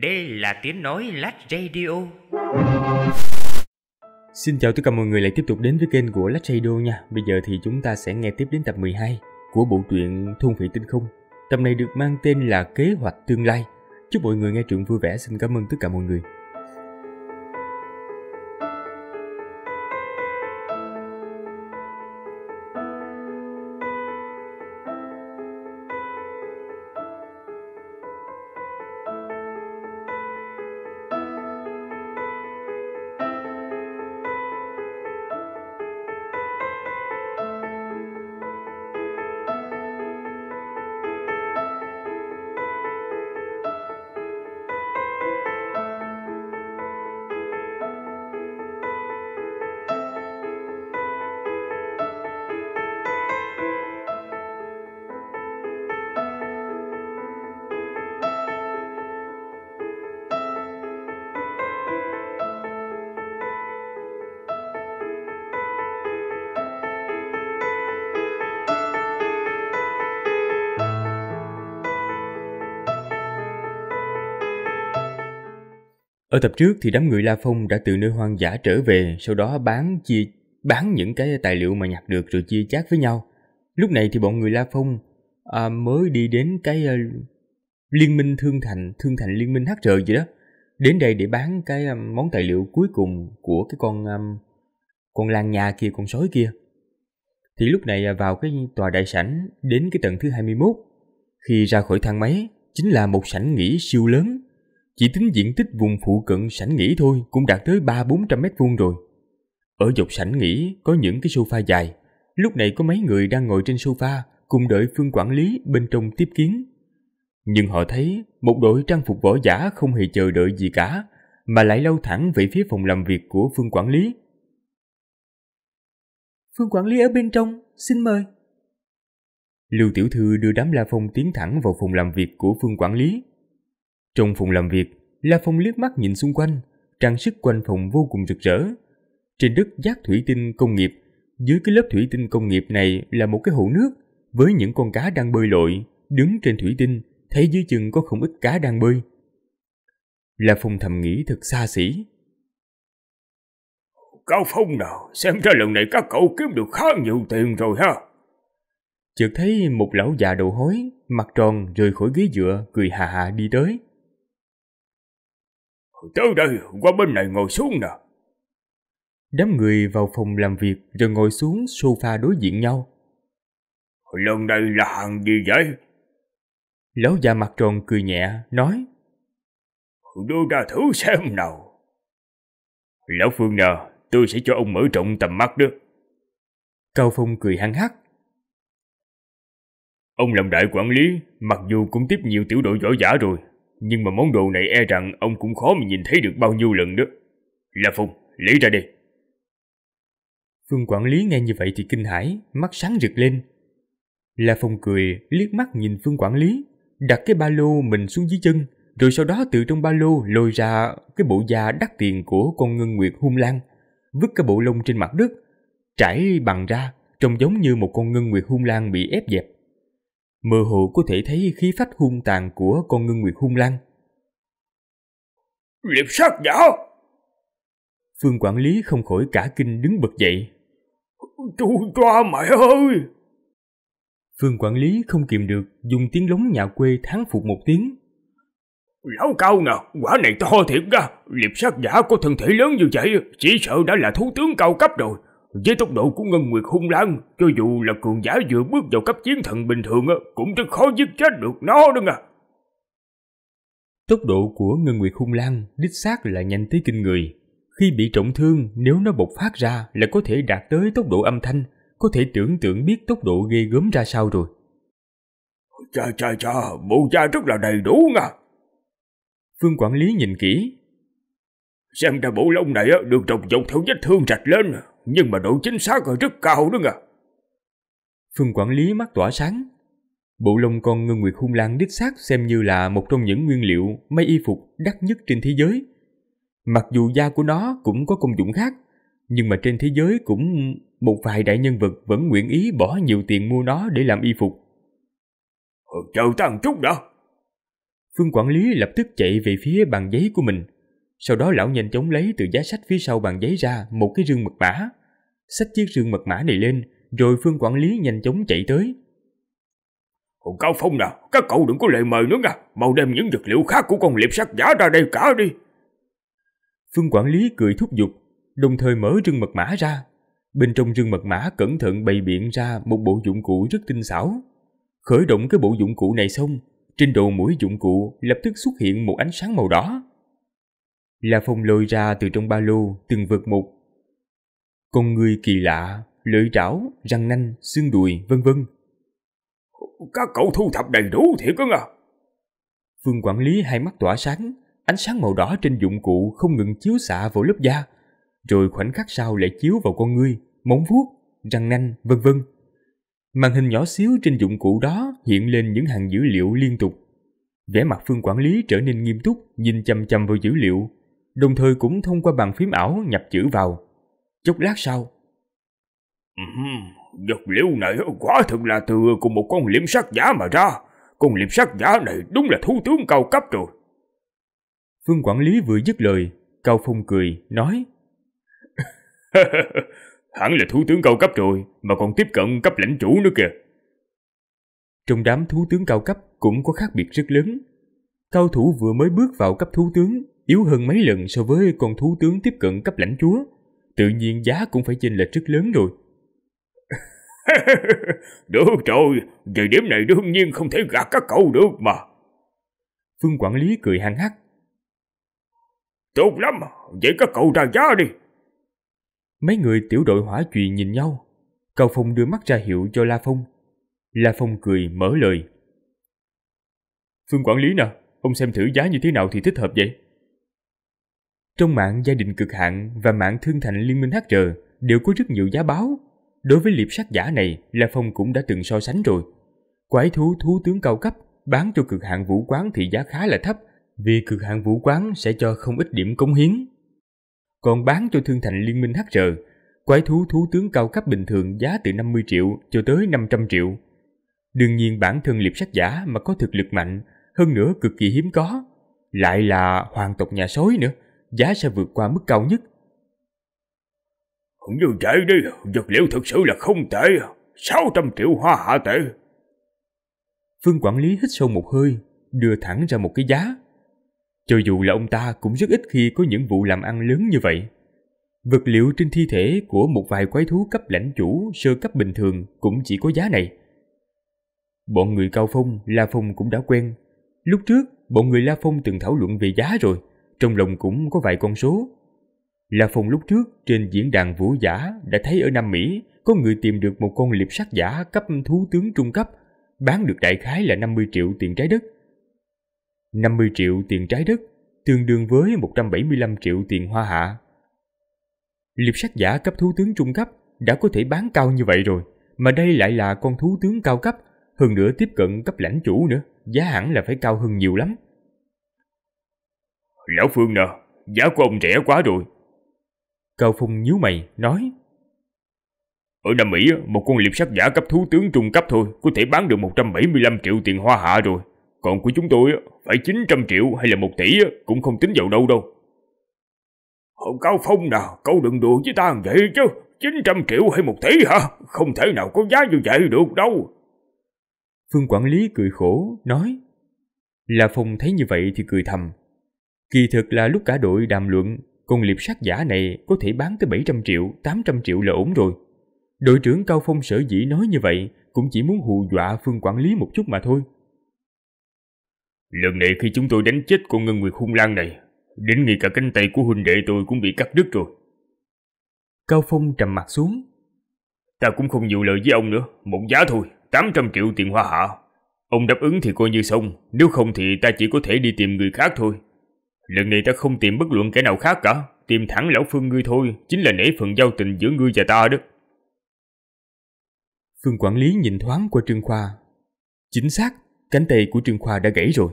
Đây là tiếng nói Lát Radio. Xin chào tất cả mọi người lại tiếp tục đến với kênh của Lát Radio nha. Bây giờ thì chúng ta sẽ nghe tiếp đến tập 12 của bộ truyện Thôn Phệ Tinh Không. Tập này được mang tên là Kế hoạch tương lai. Chúc mọi người nghe truyện vui vẻ. Xin cảm ơn tất cả mọi người. Ở tập trước thì đám người La Phong đã từ nơi hoang dã trở về, sau đó bán những cái tài liệu mà nhặt được rồi chia chác với nhau. Lúc này thì bọn người La Phong mới đi đến cái Liên minh thương thành Liên minh HR gì đó. Đến đây để bán cái món tài liệu cuối cùng của cái con lang nhà kia, con sói kia. Thì lúc này vào cái tòa đại sảnh đến cái tầng thứ 21, khi ra khỏi thang máy chính là một sảnh nghỉ siêu lớn. Chỉ tính diện tích vùng phụ cận sảnh nghỉ thôi cũng đạt tới 300-400 mét vuông rồi. Ở dọc sảnh nghỉ có những cái sofa dài. Lúc này có mấy người đang ngồi trên sofa cùng đợi Phương quản lý bên trong tiếp kiến. Nhưng họ thấy một đội trang phục võ giả không hề chờ đợi gì cả, mà lại lao thẳng về phía phòng làm việc của Phương quản lý. Phương quản lý ở bên trong, xin mời. Lưu tiểu thư đưa đám La Phong tiến thẳng vào phòng làm việc của Phương quản lý. Trong phòng làm việc, La Phong liếc mắt nhìn xung quanh, trang sức quanh phòng vô cùng rực rỡ. Trên đất giác thủy tinh công nghiệp, dưới cái lớp thủy tinh công nghiệp này là một cái hồ nước với những con cá đang bơi lội, đứng trên thủy tinh, thấy dưới chân có không ít cá đang bơi. La Phong thầm nghĩ thật xa xỉ. Cao Phong nào, xem ra lần này các cậu kiếm được khá nhiều tiền rồi ha. Chợt thấy một lão già đầu hói, mặt tròn rời khỏi ghế dựa, cười hà hà đi tới. Tới đây, qua bên này ngồi xuống nè. Đám người vào phòng làm việc rồi ngồi xuống sofa đối diện nhau. Lần này là hàng gì vậy? Lão già mặt tròn cười nhẹ, nói. Đưa ra thử xem nào. Lão Phương nào, tôi sẽ cho ông mở rộng tầm mắt đó. Cao Phong cười hăng hắc. Ông làm đại quản lý, mặc dù cũng tiếp nhiều tiểu đội võ giả rồi, nhưng mà món đồ này e rằng ông cũng khó mà nhìn thấy được bao nhiêu lần đó. La Phong, lấy ra đi. Phương quản lý nghe như vậy thì kinh hãi, mắt sáng rực lên. La Phong cười, liếc mắt nhìn Phương quản lý, đặt cái ba lô mình xuống dưới chân, rồi sau đó từ trong ba lô lôi ra cái bộ da đắt tiền của con ngân nguyệt hung lang, vứt cái bộ lông trên mặt đất, trải bằng ra, trông giống như một con ngân nguyệt hung lang bị ép dẹp. Mơ hồ có thể thấy khí phách hung tàn của con ngân nguyệt hung lang. Liệp sắc giả! Phương quản lý không khỏi cả kinh đứng bật dậy. Tôi qua mẹ ơi! Phương quản lý không kìm được dùng tiếng lóng nhà quê thán phục một tiếng. Lão Cao nào, quả này to thiệt ra. Liệp sắc giả có thân thể lớn như vậy, chỉ sợ đã là thú tướng cao cấp rồi. Với tốc độ của ngân nguyệt hung lang, cho dù là cường giả vừa bước vào cấp chiến thần bình thường cũng rất khó giết chết được nó đó nha. Tốc độ của ngân nguyệt hung lang đích xác là nhanh tới kinh người. Khi bị trọng thương, nếu nó bộc phát ra là có thể đạt tới tốc độ âm thanh, có thể tưởng tượng biết tốc độ ghê gớm ra sao rồi. Chà, bộ da rất là đầy đủ nha. Phương quản lý nhìn kỹ. Xem ra bộ lông này được trồng dọc theo vết thương rạch lên, nhưng mà độ chính xác rất cao đó nha. Phương quản lý mắt tỏa sáng. Bộ lông con ngân nguyệt hung lang đích xác xem như là một trong những nguyên liệu may y phục đắt nhất trên thế giới. Mặc dù da của nó cũng có công dụng khác, nhưng mà trên thế giới cũng một vài đại nhân vật vẫn nguyện ý bỏ nhiều tiền mua nó để làm y phục. Chờ ta một chút đã. Phương quản lý lập tức chạy về phía bàn giấy của mình. Sau đó lão nhanh chóng lấy từ giá sách phía sau bàn giấy ra một cái rương mật mã. Xách chiếc rương mật mã này lên, rồi Phương quản lý nhanh chóng chạy tới. Còn Cao Phong nào, các cậu đừng có lời mời nữa nha, mau đem những vật liệu khác của con liệp sắc giả ra đây cả đi. Phương quản lý cười thúc giục, đồng thời mở rương mật mã ra. Bên trong rương mật mã cẩn thận bày biện ra một bộ dụng cụ rất tinh xảo. Khởi động cái bộ dụng cụ này xong, trên đầu mỗi dụng cụ lập tức xuất hiện một ánh sáng màu đỏ. La Phong lôi ra từ trong ba lô từng vật một. Con người kỳ lạ, lưỡi trảo, răng nanh, xương đùi, vân vân. Các cậu thu thập đầy đủ thiệt cơ à? Phương quản lý hai mắt tỏa sáng, ánh sáng màu đỏ trên dụng cụ không ngừng chiếu xạ vào lớp da, rồi khoảnh khắc sau lại chiếu vào con ngươi, móng vuốt, răng nanh, vân vân. Màn hình nhỏ xíu trên dụng cụ đó hiện lên những hàng dữ liệu liên tục. Vẻ mặt Phương quản lý trở nên nghiêm túc, nhìn chằm chằm vào dữ liệu, đồng thời cũng thông qua bàn phím ảo nhập chữ vào. Chốc lát sau, vật liệu này quả thực là từ của một con liệp sắc giả mà ra. Con liệp sắc giả này đúng là thú tướng cao cấp rồi. Phương quản lý vừa dứt lời, Cao Phong cười nói: Hẳn là thú tướng cao cấp rồi, mà còn tiếp cận cấp lãnh chủ nữa kìa. Trong đám thú tướng cao cấp cũng có khác biệt rất lớn. Cao thủ vừa mới bước vào cấp thú tướng yếu hơn mấy lần so với con thú tướng tiếp cận cấp lãnh chúa, tự nhiên giá cũng phải chênh lệch rất lớn rồi. Được rồi, về điểm này đương nhiên không thể gạt các cậu được mà. Phương quản lý cười hăng hắc. Tốt lắm, vậy các cậu ra giá đi. Mấy người tiểu đội hỏa chuyền nhìn nhau. Cao Phong đưa mắt ra hiệu cho La Phong. La Phong cười mở lời. Phương quản lý nè, ông xem thử giá như thế nào thì thích hợp vậy? Trong mạng gia đình cực hạn và mạng thương thành Liên minh HR đều có rất nhiều giá báo. Đối với liệp sắc giả này, La Phong cũng đã từng so sánh rồi. Quái thú thú tướng cao cấp bán cho cực hạn vũ quán thì giá khá là thấp, vì cực hạn vũ quán sẽ cho không ít điểm cống hiến. Còn bán cho thương thành Liên minh HR, quái thú thú tướng cao cấp bình thường giá từ 50 triệu cho tới 500 triệu. Đương nhiên bản thân liệp sắc giả mà có thực lực mạnh, hơn nữa cực kỳ hiếm có, lại là hoàng tộc nhà sói nữa, giá sẽ vượt qua mức cao nhất. Như vậy đi, vật liệu thực sự là không tệ, 600 triệu hoa hạ tệ. Phương quản lý hít sâu một hơi, đưa thẳng ra một cái giá. Cho dù là ông ta cũng rất ít khi có những vụ làm ăn lớn như vậy. Vật liệu trên thi thể của một vài quái thú cấp lãnh chủ sơ cấp bình thường cũng chỉ có giá này. Bọn người Cao Phong, La Phong cũng đã quen. Lúc trước, bọn người La Phong từng thảo luận về giá rồi, trong lòng cũng có vài con số. La Phong lúc trước trên diễn đàn vũ giả đã thấy ở Nam Mỹ có người tìm được một con liệp sắc giả cấp thú tướng trung cấp, bán được đại khái là 50 triệu tiền trái đất. 50 triệu tiền trái đất tương đương với 175 triệu tiền hoa hạ. Liệp sắc giả cấp thú tướng trung cấp đã có thể bán cao như vậy rồi, mà đây lại là con thú tướng cao cấp, hơn nữa tiếp cận cấp lãnh chủ nữa, giá hẳn là phải cao hơn nhiều lắm. Lão Phương nè, giá của ông rẻ quá rồi. Cao Phong nhíu mày nói. Ở Nam Mỹ, một con liệp sắc giả cấp thú tướng trung cấp thôi có thể bán được 175 triệu tiền hoa hạ rồi. Còn của chúng tôi phải 900 triệu hay là 1 tỷ cũng không tính vào đâu đâu. Cao Phong nào, cậu đừng đùa với ta vậy chứ, 900 triệu hay 1 tỷ hả? Không thể nào có giá như vậy được đâu. Phương quản lý cười khổ nói. La Phong thấy như vậy thì cười thầm. Kỳ thực là lúc cả đội đàm luận, con liệp sắc giả này có thể bán tới 700 triệu, 800 triệu là ổn rồi. Đội trưởng Cao Phong sở dĩ nói như vậy cũng chỉ muốn hù dọa Phương quản lý một chút mà thôi. Lần này khi chúng tôi đánh chết con Ngân Nguyệt hung lang này, đến ngay cả cánh tay của huynh đệ tôi cũng bị cắt đứt rồi. Cao Phong trầm mặt xuống. Ta cũng không nhiều lời với ông nữa, một giá thôi, 800 triệu tiền hoa hạ. Ông đáp ứng thì coi như xong, nếu không thì ta chỉ có thể đi tìm người khác thôi. Lần này ta không tìm bất luận kẻ nào khác cả, tìm thẳng lão Phương ngươi thôi, chính là nể phần giao tình giữa ngươi và ta đó. Phương quản lý nhìn thoáng qua Trương Khoa. Chính xác, cánh tay của Trương Khoa đã gãy rồi.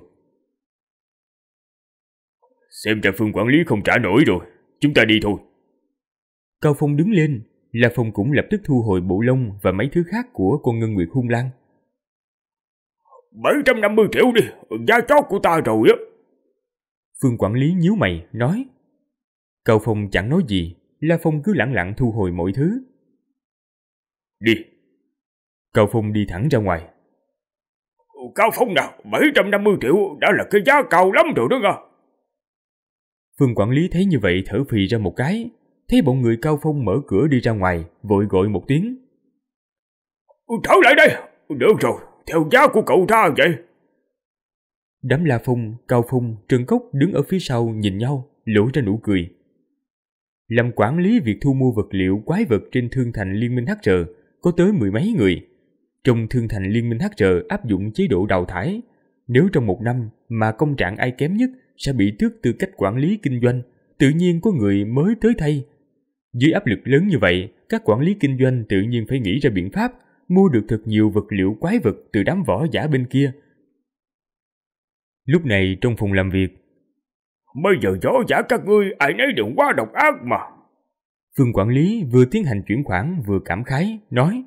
Xem ra Phương quản lý không trả nổi rồi, chúng ta đi thôi. Cao Phong đứng lên, La Phong cũng lập tức thu hồi bộ lông và mấy thứ khác của con Ngân Nguyệt hung lang. 750 triệu đi, giá chót của ta rồi á. Phương quản lý nhíu mày, nói. Cao Phong chẳng nói gì, La Phong cứ lặng lặng thu hồi mọi thứ. Đi. Cao Phong đi thẳng ra ngoài. Cao Phong nào, 750 triệu đã là cái giá cao lắm rồi đó nha. Phương quản lý thấy như vậy thở phì ra một cái, thấy bọn người Cao Phong mở cửa đi ra ngoài, vội gọi một tiếng. Trở lại đây, được rồi, theo giá của cậu ra vậy. Đám La Phong, Cao Phong, Trần Cốc đứng ở phía sau nhìn nhau, lộ ra nụ cười. Làm quản lý việc thu mua vật liệu quái vật trên thương thành Liên minh HR có tới mười mấy người. Trong thương thành Liên minh HR áp dụng chế độ đào thải. Nếu trong một năm mà công trạng ai kém nhất sẽ bị tước tư cách quản lý kinh doanh, tự nhiên có người mới tới thay. Dưới áp lực lớn như vậy, các quản lý kinh doanh tự nhiên phải nghĩ ra biện pháp mua được thật nhiều vật liệu quái vật từ đám võ giả bên kia. Lúc này trong phòng làm việc, bây giờ võ giả các ngươi ai nấy đều quá độc ác mà. Phương quản lý vừa tiến hành chuyển khoản vừa cảm khái, nói.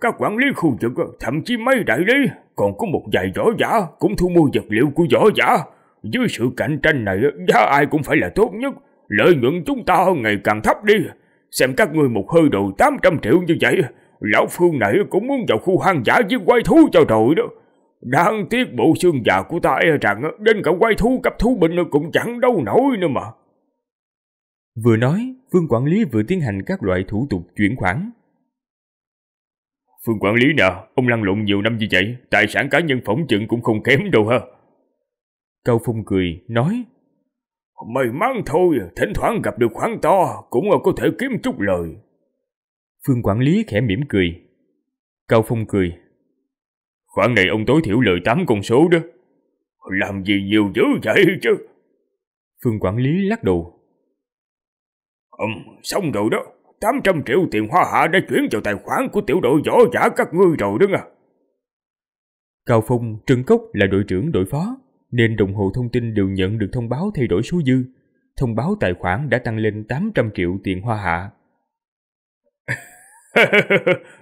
Các quản lý khu vực, thậm chí mấy đại lý, còn có một vài võ giả cũng thu mua vật liệu của võ giả. Dưới sự cạnh tranh này, giá ai cũng phải là tốt nhất, lợi nhuận chúng ta ngày càng thấp đi. Xem các ngươi một hơi đầu 800 triệu như vậy, lão Phương này cũng muốn vào khu hoang dã với quái thú cho rồi đó. Đáng tiếc bộ xương già của ta e rằng đến cả quái thú cấp thú binh cũng chẳng đâu nổi nữa mà. Vừa nói, Phương quản lý vừa tiến hành các loại thủ tục chuyển khoản. Phương quản lý nè, ông lăn lộn nhiều năm như vậy, tài sản cá nhân phỏng chừng cũng không kém đâu ha. Cao Phong cười, nói. May mắn thôi, thỉnh thoảng gặp được khoản to, cũng có thể kiếm chút lời. Phương quản lý khẽ mỉm cười. Cao Phong cười. Khoản này ông tối thiểu lời 8 con số đó. Làm gì nhiều dữ vậy chứ? Phương quản lý lắc đầu. Xong rồi đó, 800 triệu tiền hoa hạ đã chuyển vào tài khoản của tiểu đội võ giả các ngươi rồi đó nha. Cao Phong, Trần Cốc là đội trưởng đội phó, nên đồng hồ thông tin đều nhận được thông báo thay đổi số dư. Thông báo tài khoản đã tăng lên 800 triệu tiền hoa hạ.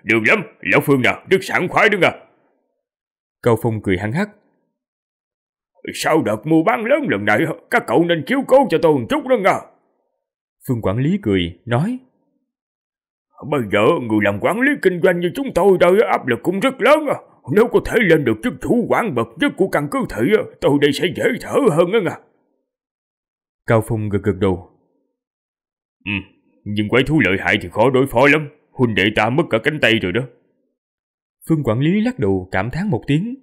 Được lắm, lão Phương nào, rất sảng khoái đó nha. Cao Phong cười hăng hắc. Sau đợt mua bán lớn lần này, các cậu nên chiếu cố cho tôi một chút đó nha. Phương quản lý cười, nói. Bây giờ người làm quản lý kinh doanh như chúng tôi đây áp lực cũng rất lớn. Nếu có thể lên được chức chủ quản bậc nhất của căn cứ thị, tôi đây sẽ dễ thở hơn đó nha. Cao Phong gật gật đầu. Nhưng quái thú lợi hại thì khó đối phó lắm, huynh đệ ta mất cả cánh tay rồi đó. Phương quản lý lắc đầu cảm thán một tiếng.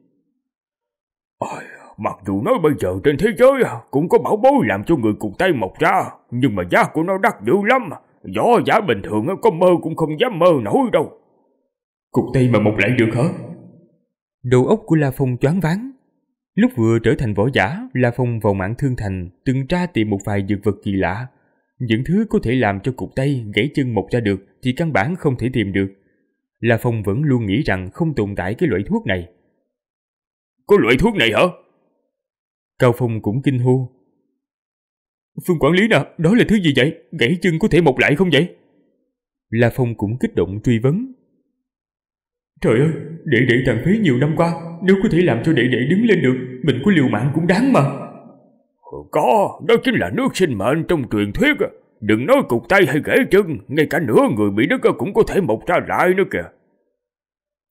Mặc dù nói bây giờ trên thế giới cũng có bảo bối làm cho người cụt tay mọc ra, nhưng mà giá của nó đắt dữ lắm, võ giả bình thường có mơ cũng không dám mơ nổi đâu. Cụt tay mà mọc lại được hả? Đầu óc của La Phong choáng váng. Lúc vừa trở thành võ giả, La Phong vào mạng thương thành từng tra tìm một vài dược vật kỳ lạ. Những thứ có thể làm cho cụt tay, gãy chân mọc ra được thì căn bản không thể tìm được. La Phong vẫn luôn nghĩ rằng không tồn tại cái loại thuốc này. Có loại thuốc này hả? Cao Phong cũng kinh hô. Phương quản lý nè, đó là thứ gì vậy? Gãy chân có thể mọc lại không vậy? La Phong cũng kích động truy vấn. Trời ơi, đệ tàn phế nhiều năm qua, nếu có thể làm cho đệ đứng lên được, mình có liều mạng cũng đáng mà. Có, đó chính là nước sinh mệnh trong truyền thuyết. Đừng nói cụt tay hay gãy chân, ngay cả nửa người bị đứt cũng có thể mọc ra lại nữa kìa.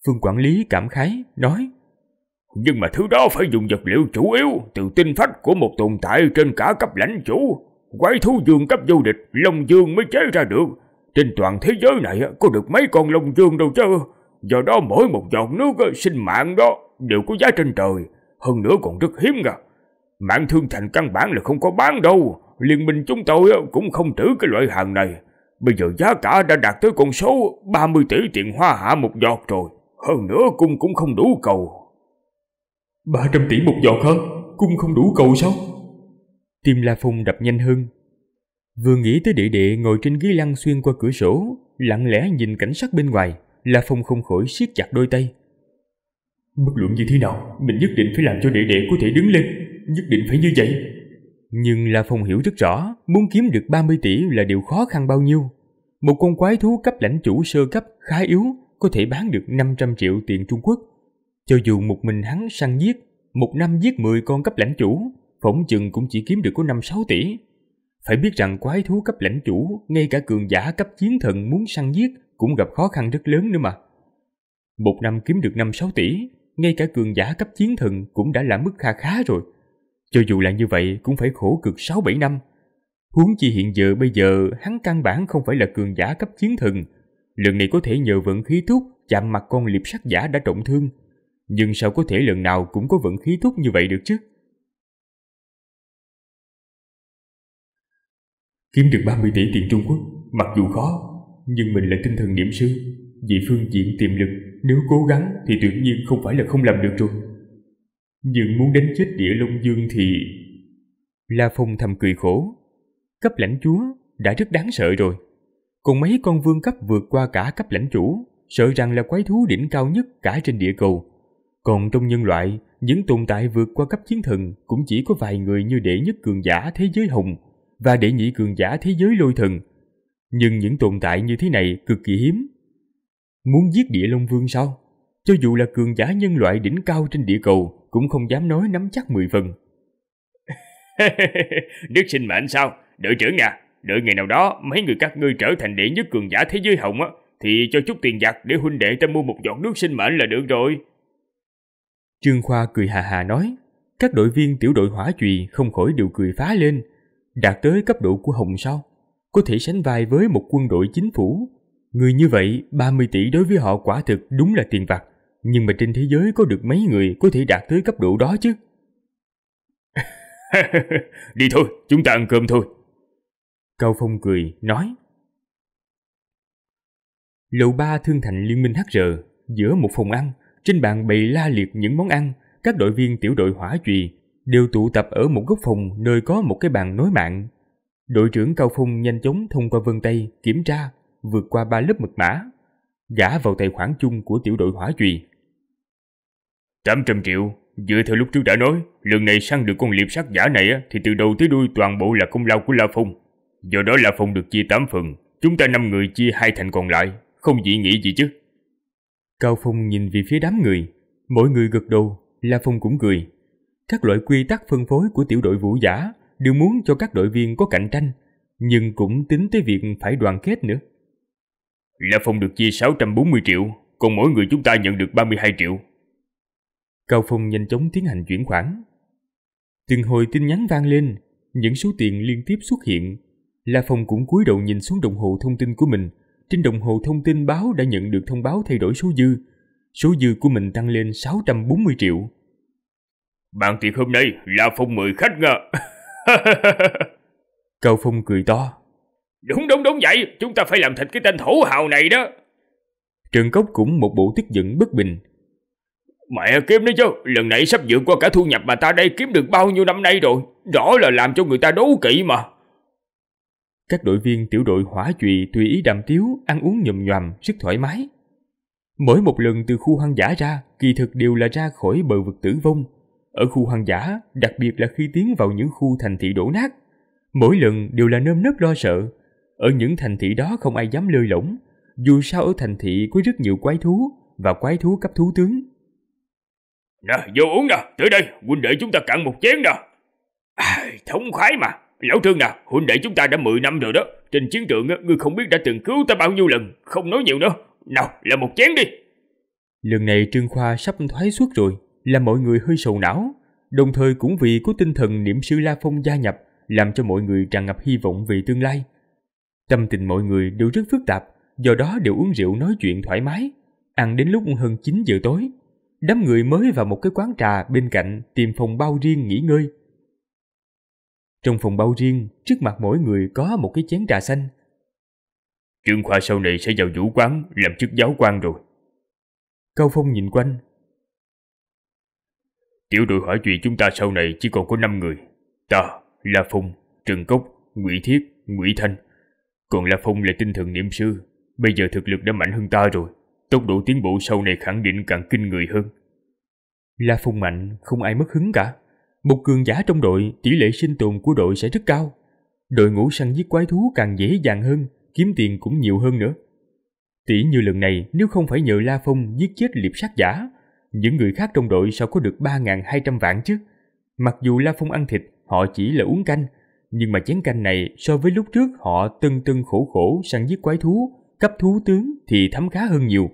Phương quản lý cảm khái, nói. Nhưng mà thứ đó phải dùng vật liệu chủ yếu từ tinh phách của một tồn tại trên cả cấp lãnh chủ. Quái thú vương cấp vô địch, Long Dương mới chế ra được. Trên toàn thế giới này có được mấy con Long Dương đâu chứ. Do đó mỗi một giọt nước sinh mạng đó đều có giá trên trời, hơn nữa còn rất hiếm cả. Mạng thương thành căn bản là không có bán đâu. Liên minh chúng tôi cũng không trữ cái loại hàng này. Bây giờ giá cả đã đạt tới con số 30 tỷ tiền hoa hạ một giọt rồi. Hơn nữa cung cũng không đủ cầu. 300 tỷ một giọt hả? Cung không đủ cầu sao? Tim La Phong đập nhanh hơn. Vừa nghĩ tới đệ ngồi trên ghế lăn xuyên qua cửa sổ, lặng lẽ nhìn cảnh sắc bên ngoài, La Phong không khỏi siết chặt đôi tay. Bất luận như thế nào, mình nhất định phải làm cho đệ có thể đứng lên. Nhất định phải như vậy. Nhưng La Phong hiểu rất rõ, muốn kiếm được 30 tỷ là điều khó khăn bao nhiêu. Một con quái thú cấp lãnh chủ sơ cấp khá yếu, có thể bán được 500 triệu tiền Trung Quốc. Cho dù một mình hắn săn giết, một năm giết 10 con cấp lãnh chủ, phỏng chừng cũng chỉ kiếm được có 5-6 tỷ. Phải biết rằng quái thú cấp lãnh chủ, ngay cả cường giả cấp chiến thần muốn săn giết cũng gặp khó khăn rất lớn nữa mà. Một năm kiếm được 5-6 tỷ, ngay cả cường giả cấp chiến thần cũng đã là mức kha khá rồi. Cho dù là như vậy cũng phải khổ cực 6-7 năm. Huống chi hiện giờ bây giờ hắn căn bản không phải là cường giả cấp chiến thần. Lần này có thể nhờ vận khí tốt chạm mặt con liệp sắc giả đã trọng thương. Nhưng sao có thể lần nào cũng có vận khí tốt như vậy được chứ? Kiếm được 30 tỷ tiền Trung Quốc, mặc dù khó, nhưng mình là tinh thần niệm sư, vì phương diện tiềm lực, nếu cố gắng thì tuyệt nhiên không phải là không làm được rồi. Nhưng muốn đánh chết địa Long Dương thì... La Phong thầm cười khổ. Cấp lãnh chúa đã rất đáng sợ rồi, còn mấy con vương cấp vượt qua cả cấp lãnh chủ, sợ rằng là quái thú đỉnh cao nhất cả trên địa cầu. Còn trong nhân loại, những tồn tại vượt qua cấp chiến thần cũng chỉ có vài người như đệ nhất cường giả thế giới Hồng và đệ nhị cường giả thế giới Lôi Thần. Nhưng những tồn tại như thế này cực kỳ hiếm. Muốn giết địa Long Vương sao? Cho dù là cường giả nhân loại đỉnh cao trên địa cầu cũng không dám nói nắm chắc 10 phần. Đức sinh mệnh sao? Đội trưởng à, đợi ngày nào đó mấy người các ngươi trở thành đệ nhất cường giả thế giới Hồng á, thì cho chút tiền giặt để huynh đệ ta mua một giọt nước sinh mệnh là được rồi. Trương Khoa cười hà hà nói. Các đội viên tiểu đội hỏa chùy không khỏi đều cười phá lên. Đạt tới cấp độ của Hồng sao? Có thể sánh vai với một quân đội chính phủ. Người như vậy, 30 tỷ đối với họ quả thực đúng là tiền vặt. Nhưng mà trên thế giới có được mấy người có thể đạt tới cấp độ đó chứ? Đi thôi, chúng ta ăn cơm thôi. Cao Phong cười, nói. Lầu 3 thương thành Liên minh HR, giữa một phòng ăn, trên bàn bày la liệt những món ăn, các đội viên tiểu đội hỏa chùy đều tụ tập ở một góc phòng nơi có một cái bàn nối mạng. Đội trưởng Cao Phong nhanh chóng thông qua vân tay kiểm tra, vượt qua 3 lớp mật mã, gã vào tài khoản chung của tiểu đội hỏa chùy. 800 triệu, dựa theo lúc trước đã nói, lần này săn được con liệp sát giả này thì từ đầu tới đuôi toàn bộ là công lao của La Phong. Do đó La Phong được chia 8 phần, chúng ta 5 người chia 2 thành còn lại, không dị nghị gì chứ? Cao Phong nhìn về phía đám người, mỗi người gật đầu, La Phong cũng cười. Các loại quy tắc phân phối của tiểu đội vũ giả đều muốn cho các đội viên có cạnh tranh, nhưng cũng tính tới việc phải đoàn kết nữa. La Phong được chia 640 triệu, còn mỗi người chúng ta nhận được 32 triệu. Cao Phong nhanh chóng tiến hành chuyển khoản. Từng hồi tin nhắn vang lên, những số tiền liên tiếp xuất hiện. La Phong cũng cúi đầu nhìn xuống đồng hồ thông tin của mình. Trên đồng hồ thông tin báo đã nhận được thông báo thay đổi số dư. Số dư của mình tăng lên 640 triệu. Bạn tiệc hôm nay, La Phong mời khách ngờ. Cao Phong cười to. Đúng vậy, chúng ta phải làm thịt cái tên thổ hào này đó. Trần Cốc cũng một bộ tức giận bất bình. Mẹ kiếm đấy chứ, lần này sắp vượt qua cả thu nhập mà ta đây kiếm được bao nhiêu năm nay rồi, rõ là làm cho người ta đố kỵ mà. Các đội viên tiểu đội hỏa chùy tùy ý đàm tiếu, ăn uống nhồm nhoàm, rất thoải mái. Mỗi một lần từ khu hoang dã ra, kỳ thực đều là ra khỏi bờ vực tử vong. Ở khu hoang dã, đặc biệt là khi tiến vào những khu thành thị đổ nát, mỗi lần đều là nơm nớp lo sợ. Ở những thành thị đó không ai dám lơi lỏng, dù sao ở thành thị có rất nhiều quái thú và quái thú cấp thú tướng. Nè, vô uống nè, tới đây, huynh đệ chúng ta cạn một chén nè. À, thống khoái mà. Lão Trương nè, huynh đệ chúng ta đã 10 năm rồi đó. Trên chiến trường, ngươi không biết đã từng cứu ta bao nhiêu lần, không nói nhiều nữa. Nào, làm một chén đi. Lần này Trương Khoa sắp thoái suất rồi, làm mọi người hơi sầu não. Đồng thời cũng vì có tinh thần niệm sư La Phong gia nhập, làm cho mọi người tràn ngập hy vọng về tương lai. Tâm tình mọi người đều rất phức tạp, do đó đều uống rượu nói chuyện thoải mái. Ăn đến lúc hơn 9 giờ tối, đám người mới vào một cái quán trà bên cạnh tìm phòng bao riêng nghỉ ngơi. Trong phòng bao riêng, trước mặt mỗi người có một cái chén trà xanh. Trương Khoa sau này sẽ vào vũ quán làm chức giáo quan rồi. Cao Phong nhìn quanh. Tiểu đội hỏa chùy chúng ta sau này chỉ còn có 5 người. Ta, La Phong, Trần Cốc, Ngụy Thiết, Ngụy Thanh. Còn La Phong là tinh thần niệm sư, bây giờ thực lực đã mạnh hơn ta rồi. Tốc độ tiến bộ sau này khẳng định càng kinh người hơn. La Phong mạnh, không ai mất hứng cả. Một cường giả trong đội, tỷ lệ sinh tồn của đội sẽ rất cao. Đội ngũ săn giết quái thú càng dễ dàng hơn, kiếm tiền cũng nhiều hơn nữa. Tỷ như lần này, nếu không phải nhờ La Phong giết chết liệp sát giả, những người khác trong đội sao có được 3.200 vạn chứ? Mặc dù La Phong ăn thịt, họ chỉ là uống canh, nhưng mà chén canh này so với lúc trước họ tưng tưng khổ khổ săn giết quái thú, cấp thú tướng thì thấm khá hơn nhiều.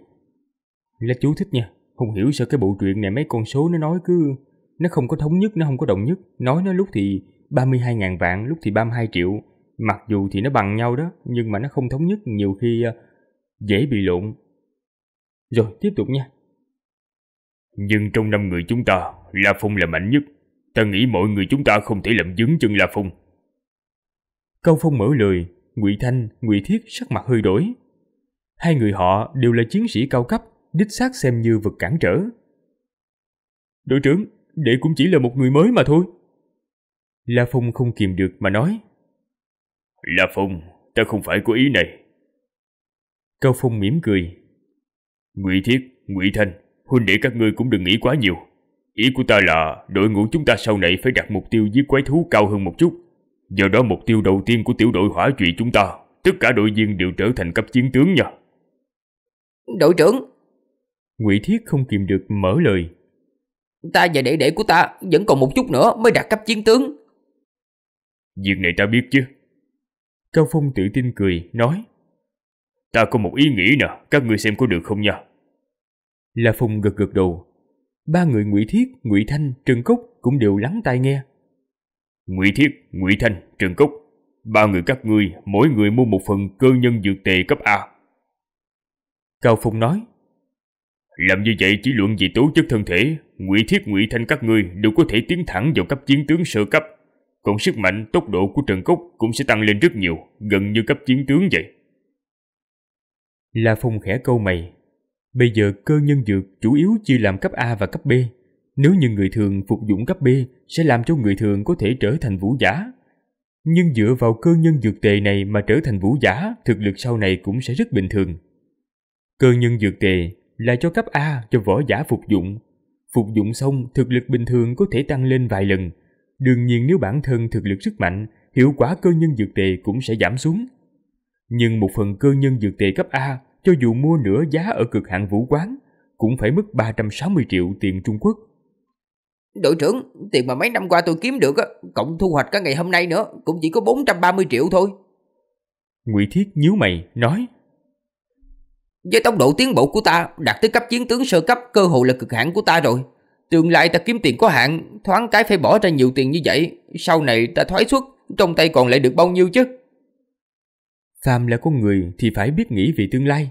Là chú thích nha, không hiểu sao cái bộ truyện này mấy con số nó nói cứ... Nó không có thống nhất, nó không có đồng nhất, nói nó lúc thì 32.000 vạn, lúc thì 32 triệu. Mặc dù thì nó bằng nhau đó, nhưng mà nó không thống nhất, nhiều khi dễ bị lộn. Rồi, tiếp tục nha. Nhưng trong 5 người chúng ta, La Phong là mạnh nhất. Ta nghĩ mọi người chúng ta không thể làm vướng chân La Phong. Cao Phong mở lời, Ngụy Thanh, Ngụy Thiết sắc mặt hơi đổi. Hai người họ đều là chiến sĩ cao cấp, đích xác xem như vật cản trở. Đội trưởng, đệ cũng chỉ là một người mới mà thôi. La Phong không kìm được mà nói. La Phong, ta không phải có ý này. Cao Phong mỉm cười. Ngụy Thiết, Ngụy Thanh, huynh đệ các ngươi cũng đừng nghĩ quá nhiều. Ý của ta là đội ngũ chúng ta sau này phải đặt mục tiêu giết quái thú cao hơn một chút. Do đó mục tiêu đầu tiên của tiểu đội hỏa trụy chúng ta, tất cả đội viên đều trở thành cấp chiến tướng nha. Đội trưởng, Ngụy Thiết không kìm được mở lời. Ta và đệ đệ của ta vẫn còn một chút nữa mới đạt cấp chiến tướng. Việc này ta biết chứ. Cao Phong tự tin cười, nói. Ta có một ý nghĩ nè, các ngươi xem có được không nha. La Phong gật gật đầu. Ba người Ngụy Thiết, Ngụy Thanh, Trần Cốc cũng đều lắng tai nghe. Ngụy Thiết, Ngụy Thanh, Trần Cốc, ba người các ngươi mỗi người mua một phần cơ nhân dược tề cấp A. Cao Phong nói. Làm như vậy chỉ luận về tố chất thân thể, Ngụy Thiết, Ngụy Thanh các ngươi đều có thể tiến thẳng vào cấp chiến tướng sơ cấp. Còn sức mạnh, tốc độ của Trần Cốc cũng sẽ tăng lên rất nhiều, gần như cấp chiến tướng vậy. La Phong khẽ câu mày. Bây giờ cơ nhân dược chủ yếu chia làm cấp A và cấp B. Nếu như người thường phục dụng cấp B sẽ làm cho người thường có thể trở thành vũ giả. Nhưng dựa vào cơ nhân dược tề này mà trở thành vũ giả, thực lực sau này cũng sẽ rất bình thường. Cơ nhân dược tề là cho cấp A cho võ giả phục dụng. Phục dụng xong, thực lực bình thường có thể tăng lên vài lần. Đương nhiên nếu bản thân thực lực rất mạnh, hiệu quả cơ nhân dược tề cũng sẽ giảm xuống. Nhưng một phần cơ nhân dược tề cấp A, cho dù mua nửa giá ở cực hạn vũ quán, cũng phải mất 360 triệu tiền Trung Quốc. Đội trưởng, tiền mà mấy năm qua tôi kiếm được, cộng thu hoạch cả ngày hôm nay nữa, cũng chỉ có 430 triệu thôi. Ngụy Thiết nhíu mày, nói. Với tốc độ tiến bộ của ta, đạt tới cấp chiến tướng sơ cấp cơ hội là cực hạn của ta rồi. Tương lai ta kiếm tiền có hạn, thoáng cái phải bỏ ra nhiều tiền như vậy. Sau này ta thoái xuất, trong tay còn lại được bao nhiêu chứ? Phàm là con người thì phải biết nghĩ về tương lai.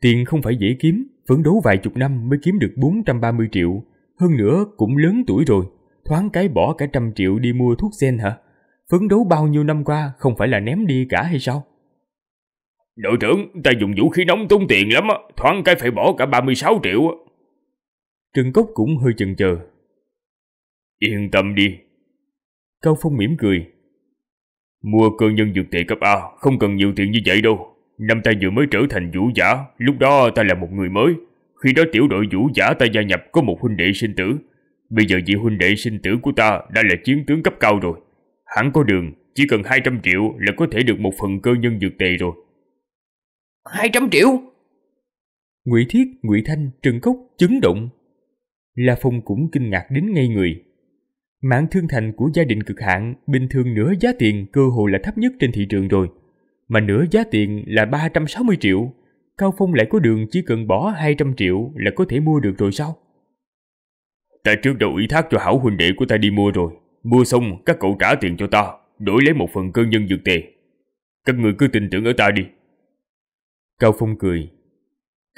Tiền không phải dễ kiếm, phấn đấu vài chục năm mới kiếm được 430 triệu. Hơn nữa cũng lớn tuổi rồi, thoáng cái bỏ cả 100 triệu đi mua thuốc sen hả? Phấn đấu bao nhiêu năm qua không phải là ném đi cả hay sao? Đội trưởng, ta dùng vũ khí nóng tốn tiền lắm, thoáng cái phải bỏ cả 36 triệu. Trần Cốc cũng hơi chần chờ. Yên tâm đi. Cao Phong mỉm cười. Mua cơ nhân dược tệ cấp A không cần nhiều tiền như vậy đâu. Năm ta vừa mới trở thành vũ giả, lúc đó ta là một người mới. Khi đó tiểu đội vũ giả ta gia nhập có một huynh đệ sinh tử. Bây giờ vị huynh đệ sinh tử của ta đã là chiến tướng cấp cao rồi. Hẳn có đường, chỉ cần 200 triệu là có thể được một phần cơ nhân dược tệ rồi. 200 triệu? Ngụy Thiết, Ngụy Thanh, Trần Cốc chấn động. La Phong cũng kinh ngạc đến ngây người. Mạng thương thành của gia đình cực hạn bình thường nửa giá tiền cơ hội là thấp nhất trên thị trường rồi. Mà nửa giá tiền là 360 triệu. Cao Phong lại có đường chỉ cần bỏ 200 triệu là có thể mua được rồi sao? Ta trước đầu ủy thác cho hảo huynh đệ của ta đi mua rồi. Mua xong các cậu trả tiền cho ta, đổi lấy một phần cơ nhân dược tề. Các người cứ tin tưởng ở ta đi. Cao Phong cười.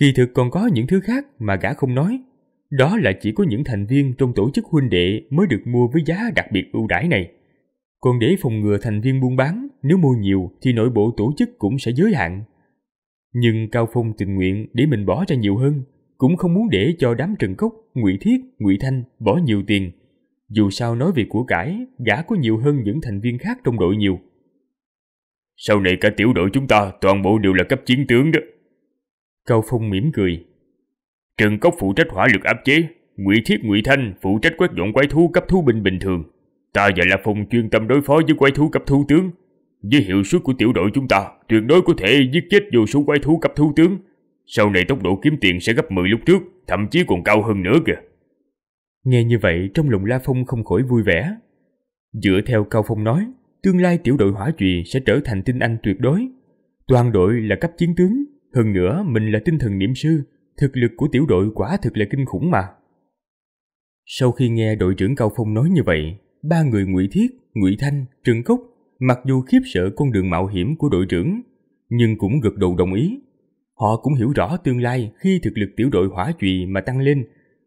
Kỳ thực còn có những thứ khác mà gã không nói. Đó là chỉ có những thành viên trong tổ chức huynh đệ mới được mua với giá đặc biệt ưu đãi này. Còn để phòng ngừa thành viên buôn bán, nếu mua nhiều thì nội bộ tổ chức cũng sẽ giới hạn. Nhưng Cao Phong tình nguyện để mình bỏ ra nhiều hơn, cũng không muốn để cho đám Trần Cốc, Ngụy Thiết, Ngụy Thanh bỏ nhiều tiền. Dù sao nói về của cải, gã có nhiều hơn những thành viên khác trong đội nhiều. Sau này cả tiểu đội chúng ta toàn bộ đều là cấp chiến tướng đó. Cao Phong mỉm cười. Trần Cốc phụ trách hỏa lực áp chế, Ngụy Thiết, Ngụy Thanh phụ trách quét dọn quái thú cấp thú binh bình thường. Ta và La Phong chuyên tâm đối phó với quái thú cấp thú tướng. Với hiệu suất của tiểu đội chúng ta, tuyệt đối có thể giết chết vô số quái thú cấp thú tướng. Sau này tốc độ kiếm tiền sẽ gấp 10 lúc trước, thậm chí còn cao hơn nữa kìa. Nghe như vậy trong lòng La Phong không khỏi vui vẻ. Dựa theo Cao Phong nói, tương lai tiểu đội hỏa chùy sẽ trở thành tinh anh tuyệt đối. Toàn đội là cấp chiến tướng, hơn nữa mình là tinh thần niệm sư, thực lực của tiểu đội quả thực là kinh khủng mà. Sau khi nghe đội trưởng Cao Phong nói như vậy, ba người Ngụy Thiết, Ngụy Thanh, Trần Cốc mặc dù khiếp sợ con đường mạo hiểm của đội trưởng, nhưng cũng gật đầu đồng ý. Họ cũng hiểu rõ tương lai khi thực lực tiểu đội hỏa chùy mà tăng lên,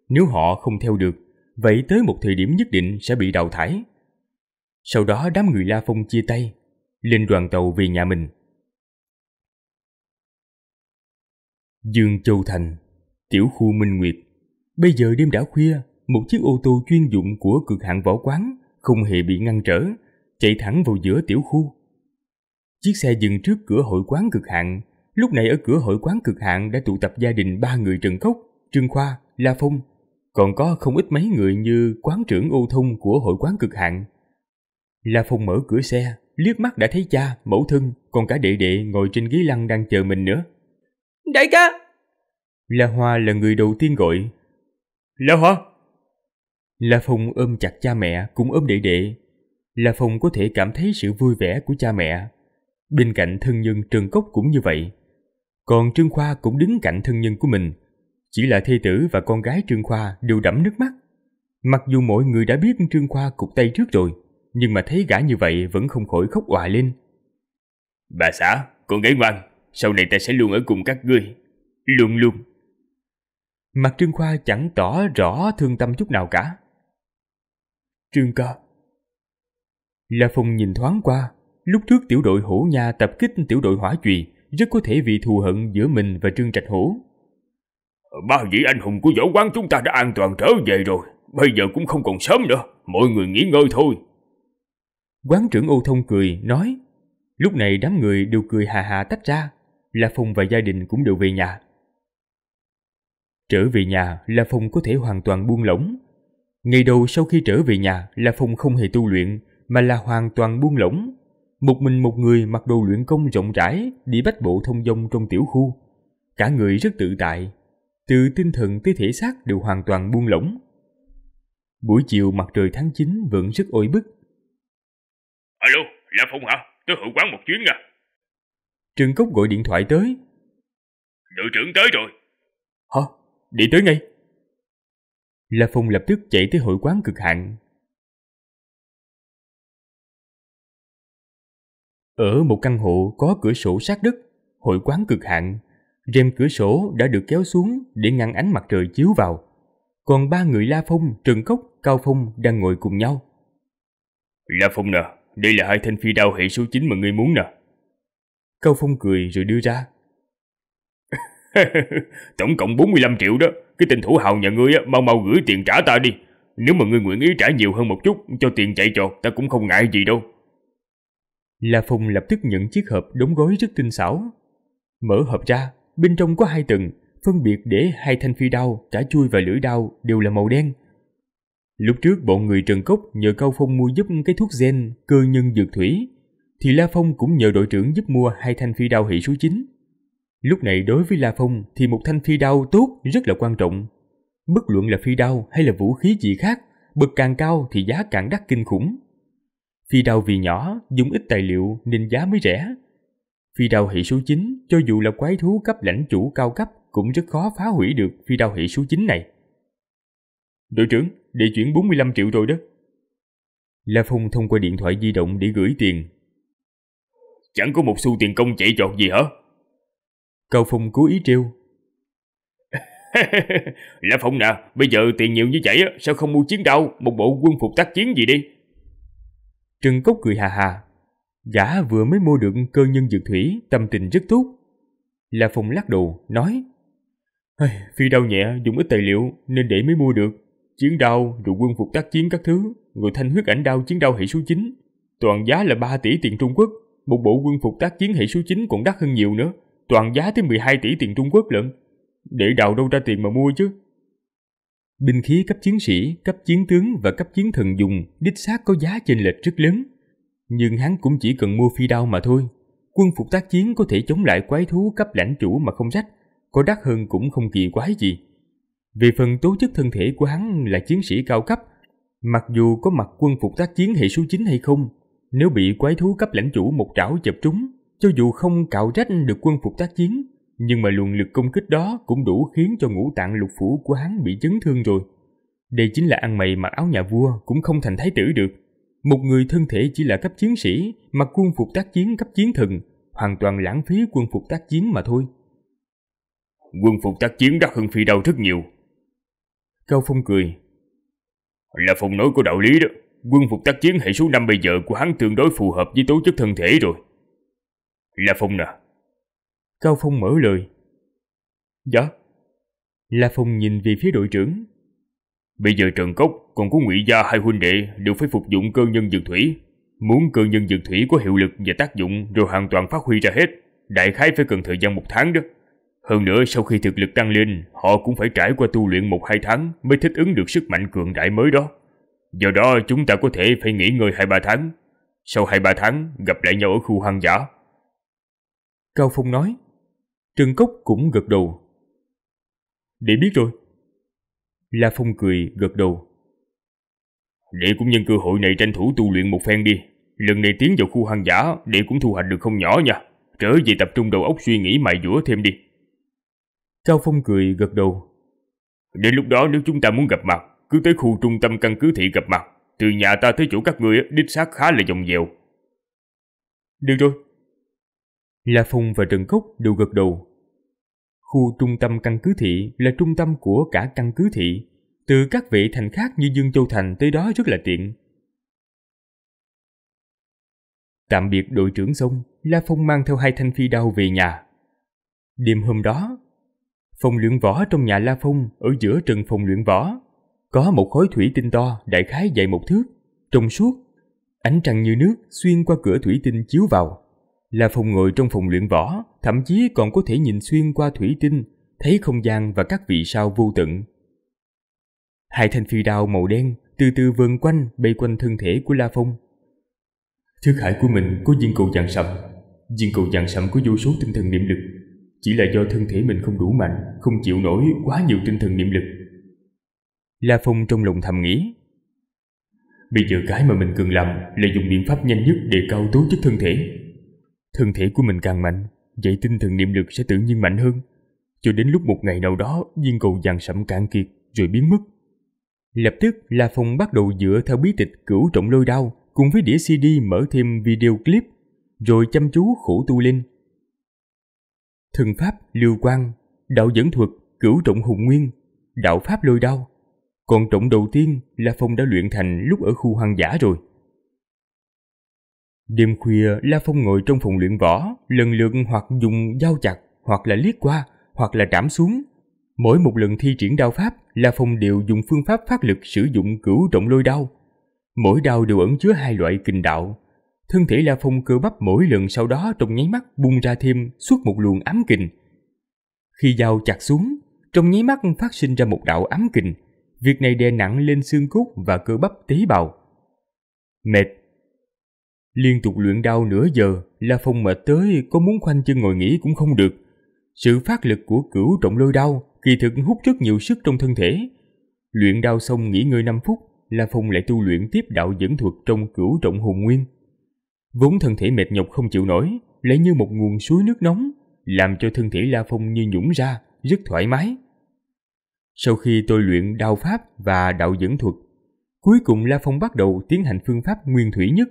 nếu họ không theo được, vậy tới một thời điểm nhất định sẽ bị đào thải. Sau đó đám người La Phong chia tay, lên đoàn tàu về nhà mình. Dương Châu Thành, tiểu khu Minh Nguyệt. Bây giờ đêm đã khuya, một chiếc ô tô chuyên dụng của cực hạn võ quán không hề bị ngăn trở, chạy thẳng vào giữa tiểu khu. Chiếc xe dừng trước cửa hội quán cực hạn. Lúc này ở cửa hội quán cực hạn đã tụ tập gia đình ba người Trần Cốc, Trương Khoa, La Phong, còn có không ít mấy người như quán trưởng Ô Thông của hội quán cực hạn. La Phong mở cửa xe, liếc mắt đã thấy cha, mẫu thân, còn cả đệ đệ ngồi trên ghế lăn đang chờ mình nữa. Đại ca! La Hoa là người đầu tiên gọi. La Hoa! La Phong ôm chặt cha mẹ cũng ôm đệ đệ. La Phong có thể cảm thấy sự vui vẻ của cha mẹ. Bên cạnh thân nhân Trần Cốc cũng như vậy. Còn Trương Khoa cũng đứng cạnh thân nhân của mình. Chỉ là thê tử và con gái Trương Khoa đều đẫm nước mắt. Mặc dù mọi người đã biết Trương Khoa cụt tay trước rồi, nhưng mà thấy gã như vậy vẫn không khỏi khóc òa lên. Bà xã, con gái ngoan, sau này ta sẽ luôn ở cùng các ngươi, luôn luôn. Mặt Trương Khoa chẳng tỏ rõ thương tâm chút nào cả. Trương ca. La Phong nhìn thoáng qua, lúc trước tiểu đội hổ nha tập kích tiểu đội hỏa chùy, rất có thể vì thù hận giữa mình và Trương Trạch Hổ. Ba vị anh hùng của võ quán chúng ta đã an toàn trở về rồi, bây giờ cũng không còn sớm nữa, mọi người nghỉ ngơi thôi. Quán trưởng Ô Thông cười, nói. Lúc này đám người đều cười hà hà tách ra, La Phong và gia đình cũng đều về nhà. Trở về nhà, La Phong có thể hoàn toàn buông lỏng. Ngày đầu sau khi trở về nhà, La Phong không hề tu luyện, mà là hoàn toàn buông lỏng. Một mình một người mặc đồ luyện công rộng rãi, đi bách bộ thông dong trong tiểu khu. Cả người rất tự tại, từ tinh thần tới thể xác đều hoàn toàn buông lỏng. Buổi chiều mặt trời tháng 9 vẫn rất oi bức. Alo, La Phong hả? Tới hội quán một chuyến nha. Trần Cốc gọi điện thoại tới. Đội trưởng tới rồi. Hả? Đi tới ngay. La Phong lập tức chạy tới hội quán cực hạn. Ở một căn hộ có cửa sổ sát đất, hội quán cực hạn, rèm cửa sổ đã được kéo xuống để ngăn ánh mặt trời chiếu vào. Còn ba người La Phong, Trần Cốc, Cao Phong đang ngồi cùng nhau. La Phong nè, đây là hai thanh phi đao hệ số 9 mà ngươi muốn nè. Cao Phong cười rồi đưa ra. Tổng cộng 45 triệu đó, cái tên thủ hào nhà ngươi á, mau mau gửi tiền trả ta đi. Nếu mà ngươi nguyện ý trả nhiều hơn một chút, cho tiền chạy trọt ta cũng không ngại gì đâu. La Phong lập tức nhận chiếc hộp đóng gói rất tinh xảo. Mở hộp ra, bên trong có hai tầng, phân biệt để hai thanh phi đao, cả chuôi và lưỡi đao đều là màu đen. Lúc trước bọn người Trần Cốc nhờ Cao Phong mua giúp cái thuốc gen cơ nhân dược thủy, thì La Phong cũng nhờ đội trưởng giúp mua hai thanh phi đao hệ số 9. Lúc này đối với La Phong thì một thanh phi đao tốt rất là quan trọng. Bất luận là phi đao hay là vũ khí gì khác, bậc càng cao thì giá càng đắt kinh khủng. Phi đao vì nhỏ, dùng ít tài liệu nên giá mới rẻ. Phi đao hệ số 9 cho dù là quái thú cấp lãnh chủ cao cấp cũng rất khó phá hủy được phi đao hệ số 9 này. Đội trưởng, để chuyển 45 triệu rồi đó. La Phong thông qua điện thoại di động để gửi tiền. Chẳng có một xu tiền công chạy trọt gì hả? Cao Phong cố ý trêu. La Phong nè, bây giờ tiền nhiều như vậy sao không mua chiến đao, một bộ quân phục tác chiến gì đi? Trần Cốc cười hà hà. Gã vừa mới mua được cơ nhân dược thủy, tâm tình rất tốt. La Phong lắc đầu, nói. Phi đao nhẹ, dùng ít tài liệu nên để mới mua được. Chiến đao, rồi quân phục tác chiến các thứ, rồi thanh huyết ảnh đao chiến đao hệ số 9. Toàn giá là 3 tỷ tiền Trung Quốc, một bộ quân phục tác chiến hệ số 9 còn đắt hơn nhiều nữa. Toàn giá tới 12 tỷ tiền Trung Quốc lận. Để đào đâu ra tiền mà mua chứ? Binh khí cấp chiến sĩ, cấp chiến tướng và cấp chiến thần dùng đích xác có giá chênh lệch rất lớn. Nhưng hắn cũng chỉ cần mua phi đao mà thôi. Quân phục tác chiến có thể chống lại quái thú cấp lãnh chủ mà không rách, có đắt hơn cũng không kỳ quái gì. Về phần tố chất thân thể của hắn là chiến sĩ cao cấp, mặc dù có mặc quân phục tác chiến hệ số 9 hay không, nếu bị quái thú cấp lãnh chủ một trảo chụp trúng, cho dù không cạo rách được quân phục tác chiến, nhưng mà luồng lực công kích đó cũng đủ khiến cho ngũ tạng lục phủ của hắn bị chấn thương rồi. Đây chính là ăn mày mặc áo nhà vua cũng không thành thái tử được. Một người thân thể chỉ là cấp chiến sĩ, mặc quân phục tác chiến cấp chiến thần, hoàn toàn lãng phí quân phục tác chiến mà thôi. Quân phục tác chiến đắt hơn phi đao rất nhiều. Cao Phong cười. Là Phong nói có đạo lý đó, quân phục tác chiến hệ số 5 bây giờ của hắn tương đối phù hợp với tố chất thân thể rồi. La Phong nè. Cao Phong mở lời. Dạ. La Phong nhìn về phía đội trưởng. Bây giờ Trần Cốc còn có Ngụy gia hai huynh đệ đều phải phục dụng cơ nhân dược thủy. Muốn cơ nhân dược thủy có hiệu lực và tác dụng rồi hoàn toàn phát huy ra hết, đại khái phải cần thời gian 1 tháng đó. Hơn nữa sau khi thực lực tăng lên, họ cũng phải trải qua tu luyện 1-2 tháng mới thích ứng được sức mạnh cường đại mới đó. Do đó chúng ta có thể phải nghỉ ngơi 2-3 tháng. Sau 2-3 tháng gặp lại nhau ở khu hoang dã. Cao Phong nói. Trần Cốc cũng gật đầu. Để biết rồi. La Phong cười gật đầu. Để cũng nhân cơ hội này tranh thủ tu luyện một phen đi. Lần này tiến vào khu hoang dã để cũng thu hoạch được không nhỏ nha. Trở về tập trung đầu óc suy nghĩ mài dũa thêm đi. Cao Phong cười gật đầu. Đến lúc đó nếu chúng ta muốn gặp mặt, cứ tới khu trung tâm căn cứ thị gặp mặt. Từ nhà ta tới chỗ các ngươi đích xác khá là vòng vèo. Được rồi. La Phong và Trần Cốc đều gật đầu. Khu trung tâm căn cứ thị là trung tâm của cả căn cứ thị, từ các vệ thành khác như Dương Châu Thành tới đó rất là tiện. Tạm biệt đội trưởng xong, La Phong mang theo 2 thanh phi đao về nhà. Đêm hôm đó, phòng luyện võ trong nhà La Phong ở giữa trần phòng luyện võ, có một khối thủy tinh to đại khái dài 1 thước, trong suốt, ánh trăng như nước xuyên qua cửa thủy tinh chiếu vào. La Phong ngồi trong phòng luyện võ, thậm chí còn có thể nhìn xuyên qua thủy tinh, thấy không gian và các vị sao vô tận. 2 thanh phi đao màu đen từ từ vờn quanh bay quanh thân thể của La Phong. Thức hải của mình có viên cầu vàng sậm, viên cầu vàng sậm có vô số tinh thần niệm lực, chỉ là do thân thể mình không đủ mạnh, không chịu nổi quá nhiều tinh thần niệm lực. La Phong trong lòng thầm nghĩ. Bây giờ cái mà mình cần làm là dùng biện pháp nhanh nhất để cao tố chất thân thể. Thân thể của mình càng mạnh, vậy tinh thần niệm lực sẽ tự nhiên mạnh hơn, cho đến lúc một ngày nào đó viên cầu vàng sẫm cạn kiệt rồi biến mất. Lập tức La Phong bắt đầu dựa theo bí tịch Cửu Trọng Lôi Đao cùng với đĩa CD mở thêm video clip, rồi chăm chú khổ tu lên. Thần pháp Lưu Quang, đạo dẫn thuật Cửu Trọng Hùng Nguyên, đạo pháp Lôi Đao. Còn trọng đầu tiên La Phong đã luyện thành lúc ở khu hoang dã rồi. Đêm khuya, La Phong ngồi trong phòng luyện võ, lần lượt hoặc dùng dao chặt, hoặc là liếc qua, hoặc là trảm xuống. Mỗi một lần thi triển đao pháp, La Phong đều dùng phương pháp phát lực sử dụng Cửu Trọng Lôi Đao. Mỗi đao đều ẩn chứa 2 loại kình đạo. Thân thể La Phong cơ bắp mỗi lần sau đó trong nháy mắt bung ra thêm suốt một luồng ám kình. Khi dao chặt xuống, trong nháy mắt phát sinh ra một đạo ám kình. Việc này đè nặng lên xương cốt và cơ bắp tế bào. Mệt. Liên tục luyện đao nửa giờ, La Phong mệt tới có muốn khoanh chân ngồi nghỉ cũng không được. Sự phát lực của Cửu Trọng Lôi Đao kỳ thực hút rất nhiều sức trong thân thể. Luyện đao xong nghỉ ngơi 5 phút, La Phong lại tu luyện tiếp đạo dẫn thuật trong Cửu Trọng Hồn Nguyên. Vốn thân thể mệt nhọc không chịu nổi, lại như một nguồn suối nước nóng, làm cho thân thể La Phong như nhũng ra, rất thoải mái. Sau khi tôi luyện đao pháp và đạo dẫn thuật, cuối cùng La Phong bắt đầu tiến hành phương pháp nguyên thủy nhất.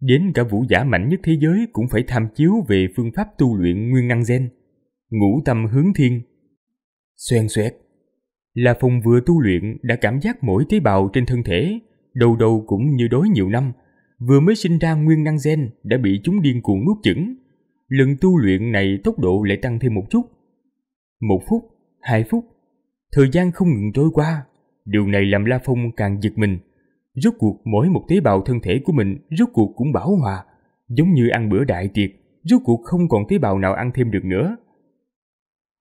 Đến cả vũ giả mạnh nhất thế giới cũng phải tham chiếu về phương pháp tu luyện nguyên năng gen, ngũ tâm hướng thiên. Xoèn xoẹt, La Phong vừa tu luyện đã cảm giác mỗi tế bào trên thân thể, đầu đầu cũng như đói nhiều năm, vừa mới sinh ra nguyên năng gen đã bị chúng điên cuồng nuốt chửng. Lần tu luyện này tốc độ lại tăng thêm một chút. 1 phút, 2 phút, thời gian không ngừng trôi qua, điều này làm La Phong càng giật mình. Rốt cuộc mỗi một tế bào thân thể của mình rốt cuộc cũng bão hòa, giống như ăn bữa đại tiệc, rốt cuộc không còn tế bào nào ăn thêm được nữa.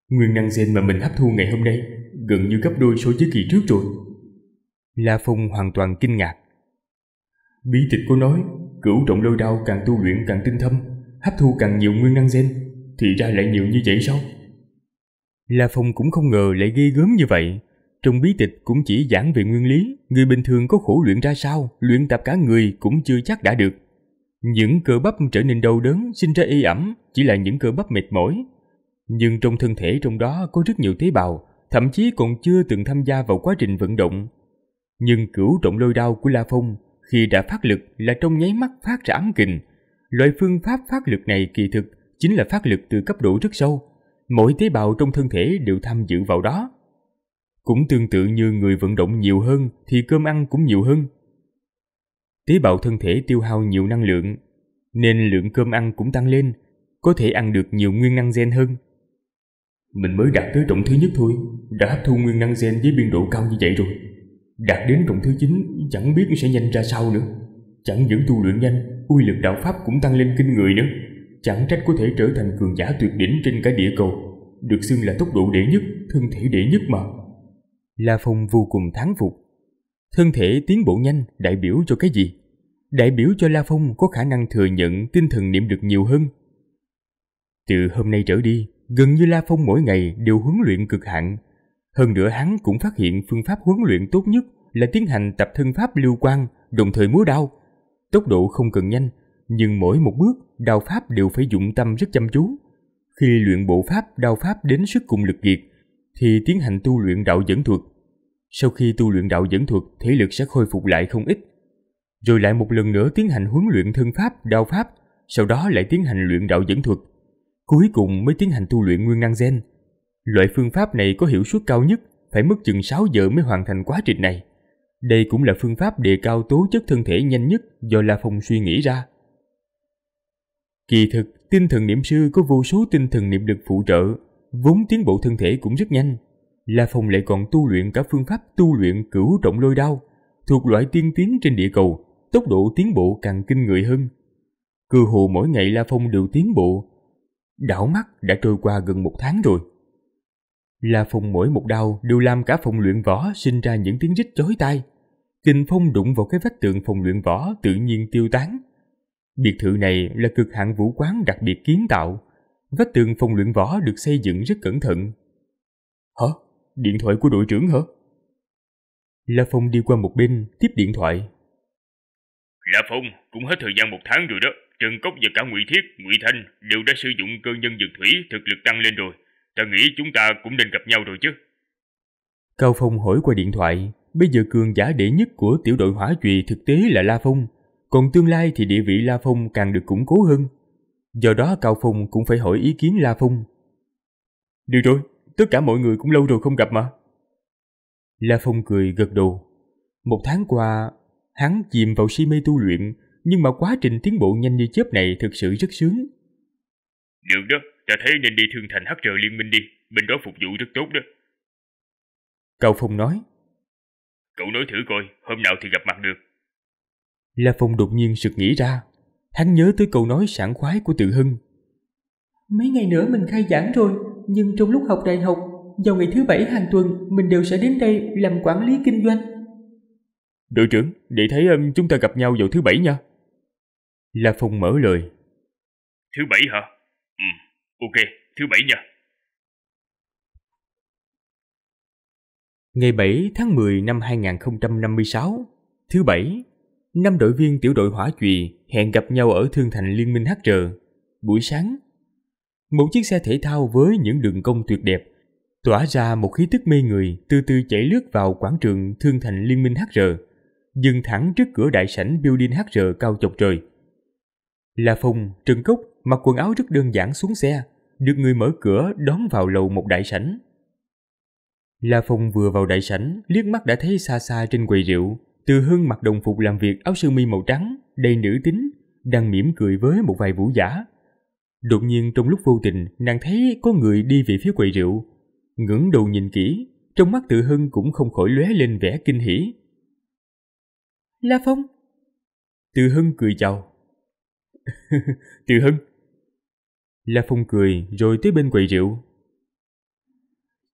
Nguyên năng gen mà mình hấp thu ngày hôm nay gần như gấp đôi so với kỳ trước rồi. La Phong hoàn toàn kinh ngạc. Bí tịch có nói Cửu Trọng Lôi Đao càng tu luyện càng tinh thâm, hấp thu càng nhiều nguyên năng gen, thì ra lại nhiều như vậy sao? La Phong cũng không ngờ lại ghê gớm như vậy. Trong bí tịch cũng chỉ giảng về nguyên lý, người bình thường có khổ luyện ra sao, luyện tập cả người cũng chưa chắc đã được. Những cơ bắp trở nên đau đớn, sinh ra ê ẩm, chỉ là những cơ bắp mệt mỏi. Nhưng trong thân thể trong đó có rất nhiều tế bào, thậm chí còn chưa từng tham gia vào quá trình vận động. Nhưng cửu trọng lôi đao của La Phong khi đã phát lực là trong nháy mắt phát ra ám kình. Loại phương pháp phát lực này kỳ thực chính là phát lực từ cấp độ rất sâu, mỗi tế bào trong thân thể đều tham dự vào đó. Cũng tương tự như người vận động nhiều hơn thì cơm ăn cũng nhiều hơn. Tế bào thân thể tiêu hao nhiều năng lượng, nên lượng cơm ăn cũng tăng lên, có thể ăn được nhiều nguyên năng gen hơn. Mình mới đạt tới trọng thứ nhất thôi, đã hấp thu nguyên năng gen với biên độ cao như vậy rồi. Đạt đến trọng thứ 9 chẳng biết sẽ nhanh ra sao nữa. Chẳng những tu luyện nhanh, uy lực đạo pháp cũng tăng lên kinh người nữa. Chẳng trách có thể trở thành cường giả tuyệt đỉnh trên cả địa cầu, được xưng là tốc độ đệ nhất, thân thể đệ nhất mà. La Phong vô cùng thán phục. Thân thể tiến bộ nhanh đại biểu cho cái gì? Đại biểu cho La Phong có khả năng thừa nhận tinh thần niệm được nhiều hơn. Từ hôm nay trở đi, gần như La Phong mỗi ngày đều huấn luyện cực hạn. Hơn nữa hắn cũng phát hiện phương pháp huấn luyện tốt nhất là tiến hành tập thân pháp lưu quang, đồng thời múa đao. Tốc độ không cần nhanh, nhưng mỗi một bước đao pháp đều phải dụng tâm rất chăm chú. Khi luyện bộ pháp đao pháp đến sức cùng lực kiệt, thì tiến hành tu luyện đạo dẫn thuật. Sau khi tu luyện đạo dẫn thuật, thể lực sẽ khôi phục lại không ít. Rồi lại một lần nữa tiến hành huấn luyện thân pháp, đao pháp, sau đó lại tiến hành luyện đạo dẫn thuật. Cuối cùng mới tiến hành tu luyện nguyên năng gen. Loại phương pháp này có hiệu suất cao nhất, phải mất chừng 6 giờ mới hoàn thành quá trình này. Đây cũng là phương pháp đề cao tố chất thân thể nhanh nhất do La Phong suy nghĩ ra. Kỳ thực, tinh thần niệm sư có vô số tinh thần niệm lực phụ trợ, vốn tiến bộ thân thể cũng rất nhanh. La Phong lại còn tu luyện cả phương pháp tu luyện cửu trọng lôi đao, thuộc loại tiên tiến trên địa cầu, tốc độ tiến bộ càng kinh người hơn. Cơ hồ mỗi ngày La Phong đều tiến bộ, đảo mắt đã trôi qua gần một tháng rồi. La Phong mỗi một đao đều làm cả phòng luyện võ sinh ra những tiếng rít chói tai. Kình phong đụng vào cái vách tường phòng luyện võ tự nhiên tiêu tán. Biệt thự này là cực hạn vũ quán đặc biệt kiến tạo, vách tường phòng luyện võ được xây dựng rất cẩn thận. Hả? Điện thoại của đội trưởng hả? La Phong đi qua một bên tiếp điện thoại. La Phong, cũng hết thời gian một tháng rồi đó. Trần Cốc và cả Ngụy Thiết, Ngụy Thanh đều đã sử dụng cơ nhân dược thủy, thực lực tăng lên rồi. Ta nghĩ chúng ta cũng nên gặp nhau rồi chứ. Cao Phong hỏi qua điện thoại. Bây giờ cường giả đệ nhất của tiểu đội hỏa chùy thực tế là La Phong, còn tương lai thì địa vị La Phong càng được củng cố hơn. Do đó Cao Phong cũng phải hỏi ý kiến La Phong. Được rồi, tất cả mọi người cũng lâu rồi không gặp mà. La Phong cười gật đầu. Một tháng qua, hắn chìm vào si mê tu luyện, nhưng mà quá trình tiến bộ nhanh như chớp này thực sự rất sướng. Được đó, ta thấy nên đi thương thành HR Liên minh đi, bên đó phục vụ rất tốt đó. Cao Phong nói. Cậu nói thử coi, hôm nào thì gặp mặt được. La Phong đột nhiên sực nghĩ ra, hắn nhớ tới câu nói sảng khoái của Từ Hưng. Mấy ngày nữa mình khai giảng rồi, nhưng trong lúc học đại học, vào ngày thứ bảy hàng tuần mình đều sẽ đến đây làm quản lý kinh doanh. Đội trưởng, để thấy chúng ta gặp nhau vào thứ bảy nha. La Phong mở lời. Thứ bảy hả? Ok, thứ bảy nha. Ngày 7 tháng 10 năm 2056, thứ bảy, 5 đội viên tiểu đội hỏa chùy hẹn gặp nhau ở thương thành Liên minh HR. Buổi sáng, một chiếc xe thể thao với những đường cong tuyệt đẹp, tỏa ra một khí tức mê người, từ từ chạy lướt vào quảng trường thương thành Liên minh HR, dừng thẳng trước cửa đại sảnh building HR cao chọc trời. La Phong, Trần Cốc mặc quần áo rất đơn giản xuống xe, được người mở cửa đón vào lầu một đại sảnh. La Phong vừa vào đại sảnh, liếc mắt đã thấy xa xa trên quầy rượu, Từ Hưng mặc đồng phục làm việc áo sơ mi màu trắng, đầy nữ tính, đang mỉm cười với một vài vũ giả. Đột nhiên trong lúc vô tình, nàng thấy có người đi về phía quầy rượu, ngẩng đầu nhìn kỹ, trong mắt Từ Hưng cũng không khỏi lóe lên vẻ kinh hỉ. La Phong. Từ Hưng cười chào. Từ Hưng. La Phong cười rồi tới bên quầy rượu.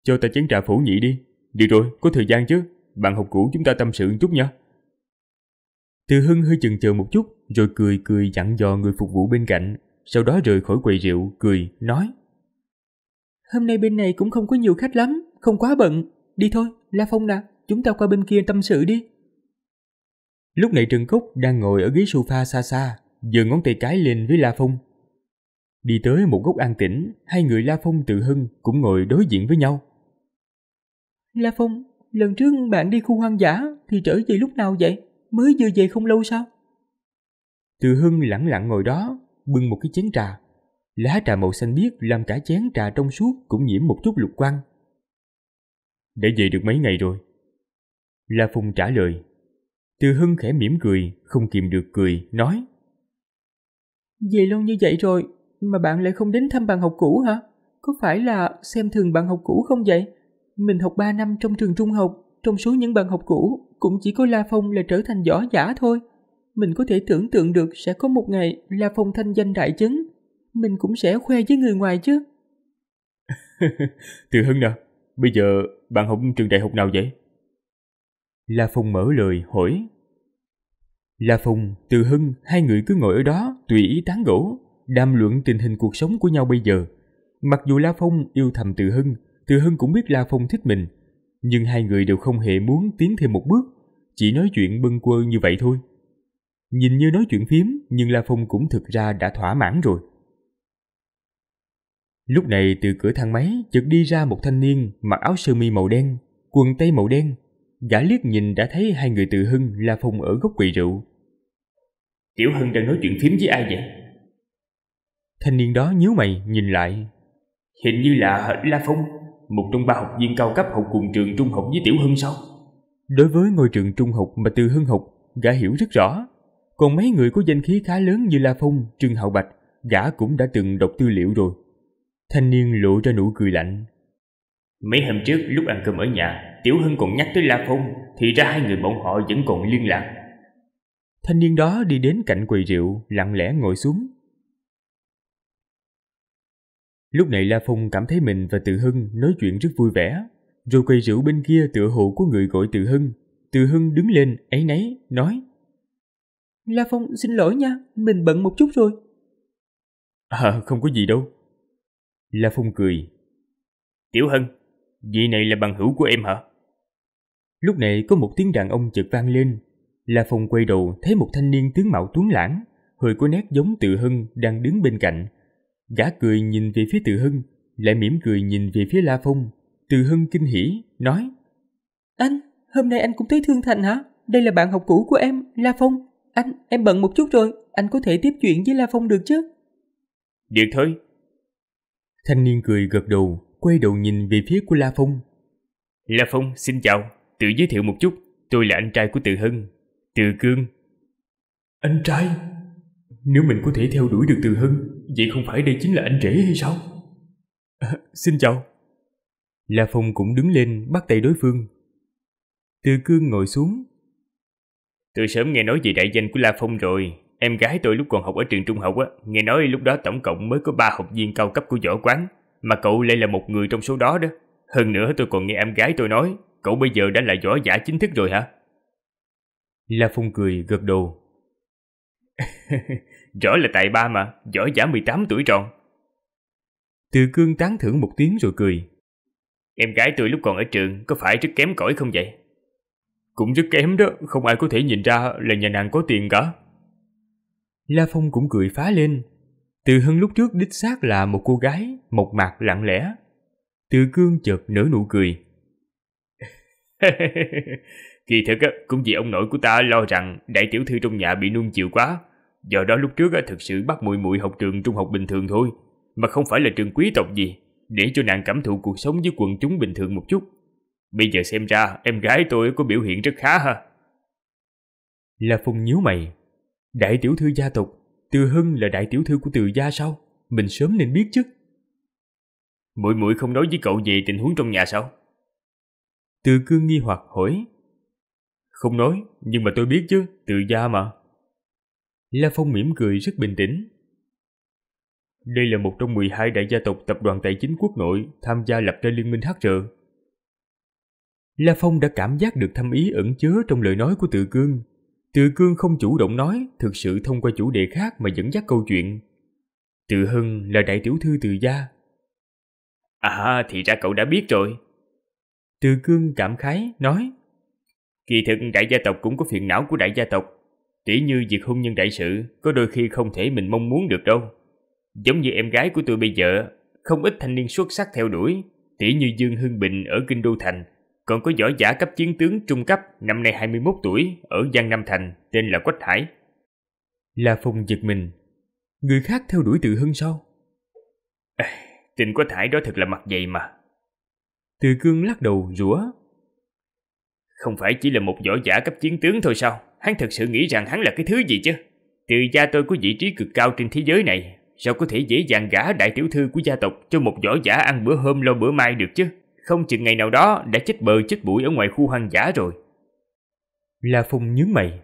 Cho ta chén trà phổ nhị đi. Được rồi, có thời gian chứ. Bạn học cũ chúng ta tâm sự một chút nha. Từ Hưng hơi chần chờ một chút, rồi cười dặn dò người phục vụ bên cạnh, sau đó rời khỏi quầy rượu, cười nói: Hôm nay bên này cũng không có nhiều khách lắm, không quá bận. Đi thôi, La Phong nè, chúng ta qua bên kia tâm sự đi. Lúc này Trần Cốc đang ngồi ở ghế sofa xa xa, giơ ngón tay cái lên với La Phong. Đi tới một góc an tĩnh, hai người La Phong Từ Hưng cũng ngồi đối diện với nhau. La Phong, lần trước bạn đi khu hoang dã thì trở về lúc nào vậy? Mới vừa về không lâu sao? Từ Hưng lẳng lặng ngồi đó, bưng một cái chén trà. Lá trà màu xanh biếc làm cả chén trà trong suốt cũng nhiễm một chút lục quang. Đã về được mấy ngày rồi, La Phong trả lời. Từ Hưng khẽ mỉm cười, không kìm được cười, nói. Về lâu như vậy rồi mà bạn lại không đến thăm bạn học cũ hả? Có phải là xem thường bạn học cũ không vậy? Mình học 3 năm trong trường trung học, trong số những bạn học cũ cũng chỉ có La Phong là trở thành võ giả thôi. Mình có thể tưởng tượng được sẽ có một ngày La Phong thanh danh đại chấn, mình cũng sẽ khoe với người ngoài chứ. Từ Hưng nè, bây giờ bạn học trường đại học nào vậy? La Phong mở lời hỏi. La Phong, Từ Hưng, hai người cứ ngồi ở đó tùy ý tán gẫu, đàm luận tình hình cuộc sống của nhau bây giờ. Mặc dù La Phong yêu thầm Từ Hưng cũng biết La Phong thích mình, nhưng hai người đều không hề muốn tiến thêm một bước, chỉ nói chuyện bâng quơ như vậy thôi. Nhìn như nói chuyện phím, nhưng La Phong cũng thực ra đã thỏa mãn rồi. Lúc này từ cửa thang máy chợt đi ra một thanh niên mặc áo sơ mi màu đen, quần tây màu đen. Gã liếc nhìn đã thấy hai người Từ Hưng, La Phong ở góc quầy rượu. Tiểu Hưng đang nói chuyện phím với ai vậy? Thanh niên đó nhíu mày nhìn lại. Hình như là La Phong, một trong ba học viên cao cấp học cùng trường trung học với Tiểu Hưng sao? Đối với ngôi trường trung học mà Từ Hưng học, gã hiểu rất rõ. Còn mấy người có danh khí khá lớn như La Phong, Trương Hạo Bạch, gã cũng đã từng đọc tư liệu rồi. Thanh niên lộ ra nụ cười lạnh. Mấy hôm trước lúc ăn cơm ở nhà, Tiểu Hưng còn nhắc tới La Phong, thì ra hai người bọn họ vẫn còn liên lạc. Thanh niên đó đi đến cạnh quầy rượu, lặng lẽ ngồi xuống. Lúc này La Phong cảm thấy mình và Từ Hưng nói chuyện rất vui vẻ. Rồi quầy rượu bên kia tựa hồ có người gọi Từ Hưng. Từ Hưng đứng lên áy náy nói. La Phong xin lỗi nha, mình bận một chút rồi. Không có gì đâu. La Phong cười. Tiểu Hưng, vị này là bằng hữu của em hả? Lúc này có một tiếng đàn ông chợt vang lên. La Phong quay đầu thấy một thanh niên tướng mạo tuấn lãng, hơi có nét giống Từ Hưng đang đứng bên cạnh. Gã cười nhìn về phía Từ Hưng, lại mỉm cười nhìn về phía La Phong. Từ Hưng kinh hỉ, nói. Anh, hôm nay anh cũng tới Thương Thành hả? Đây là bạn học cũ của em, La Phong. Anh, em bận một chút rồi, anh có thể tiếp chuyện với La Phong được chứ? Được thôi. Thanh niên cười gật đầu, quay đầu nhìn về phía của La Phong. La Phong, xin chào, tự giới thiệu một chút, tôi là anh trai của Từ Hưng, Từ Cương. Anh trai? Nếu mình có thể theo đuổi được Từ Hưng, vậy không phải đây chính là anh rể hay sao? Xin chào. La Phong cũng đứng lên bắt tay đối phương. Từ Cương ngồi xuống. Tôi sớm nghe nói về đại danh của La Phong rồi. Em gái tôi lúc còn học ở trường trung học á, nghe nói lúc đó tổng cộng mới có 3 học viên cao cấp của võ quán, mà cậu lại là một người trong số đó đó. Hơn nữa tôi còn nghe em gái tôi nói, cậu bây giờ đã là võ giả chính thức rồi hả? La Phong cười gật đầu. Rõ là tài ba mà, võ giả 18 tuổi tròn. Từ Cương tán thưởng một tiếng rồi cười. Em gái tôi lúc còn ở trường có phải rất kém cỏi không vậy? Cũng rất kém đó, không ai có thể nhìn ra là nhà nàng có tiền cả. La Phong cũng cười phá lên. Từ Hưng lúc trước đích xác là một cô gái mộc mạc lặng lẽ. Từ Cương chợt nở nụ cười. Kỳ thực cũng vì ông nội của ta lo rằng đại tiểu thư trong nhà bị nuông chiều quá, do đó lúc trước thực sự bắt muội muội học trường trung học bình thường thôi, mà không phải là trường quý tộc gì, để cho nàng cảm thụ cuộc sống với quần chúng bình thường một chút. Bây giờ xem ra em gái tôi có biểu hiện rất khá ha. La Phong nhíu mày. Đại tiểu thư gia tộc, Từ Hưng là đại tiểu thư của Từ gia sao? Mình sớm nên biết chứ. Muội muội không nói với cậu về tình huống trong nhà sao? Từ Cương nghi hoặc hỏi. Không nói, nhưng mà tôi biết chứ, Từ gia mà. La Phong mỉm cười rất bình tĩnh. Đây là một trong 12 đại gia tộc tập đoàn tài chính quốc nội tham gia lập ra Liên minh HR. La Phong đã cảm giác được thâm ý ẩn chứa trong lời nói của Từ Cương. Từ Cương không chủ động nói, thực sự thông qua chủ đề khác mà dẫn dắt câu chuyện. Từ Hưng là đại tiểu thư Từ gia. À, thì ra cậu đã biết rồi. Từ Cương cảm khái nói. Kỳ thực đại gia tộc cũng có phiền não của đại gia tộc. Tỉ như việc hôn nhân đại sự có đôi khi không thể mình mong muốn được đâu. Giống như em gái của tôi bây giờ, không ít thanh niên xuất sắc theo đuổi. Tỉ như Dương Hưng Bình ở Kinh Đô Thành, còn có võ giả cấp chiến tướng trung cấp năm nay 21 tuổi ở Giang Nam Thành, tên là Quách Hải. La Phong giật mình. Người khác theo đuổi Từ Hưng sao? À, tình Quách Hải đó thật là mặt dày mà. Từ Cương lắc đầu rủa. Không phải chỉ là một võ giả cấp chiến tướng thôi sao? Hắn thật sự nghĩ rằng hắn là cái thứ gì chứ? Từ gia tôi có vị trí cực cao trên thế giới này, sao có thể dễ dàng gả đại tiểu thư của gia tộc cho một võ giả ăn bữa hôm lo bữa mai được chứ? Không chừng ngày nào đó đã chết bờ chết bụi ở ngoài khu hoang dã rồi. La Phong nhướng mày.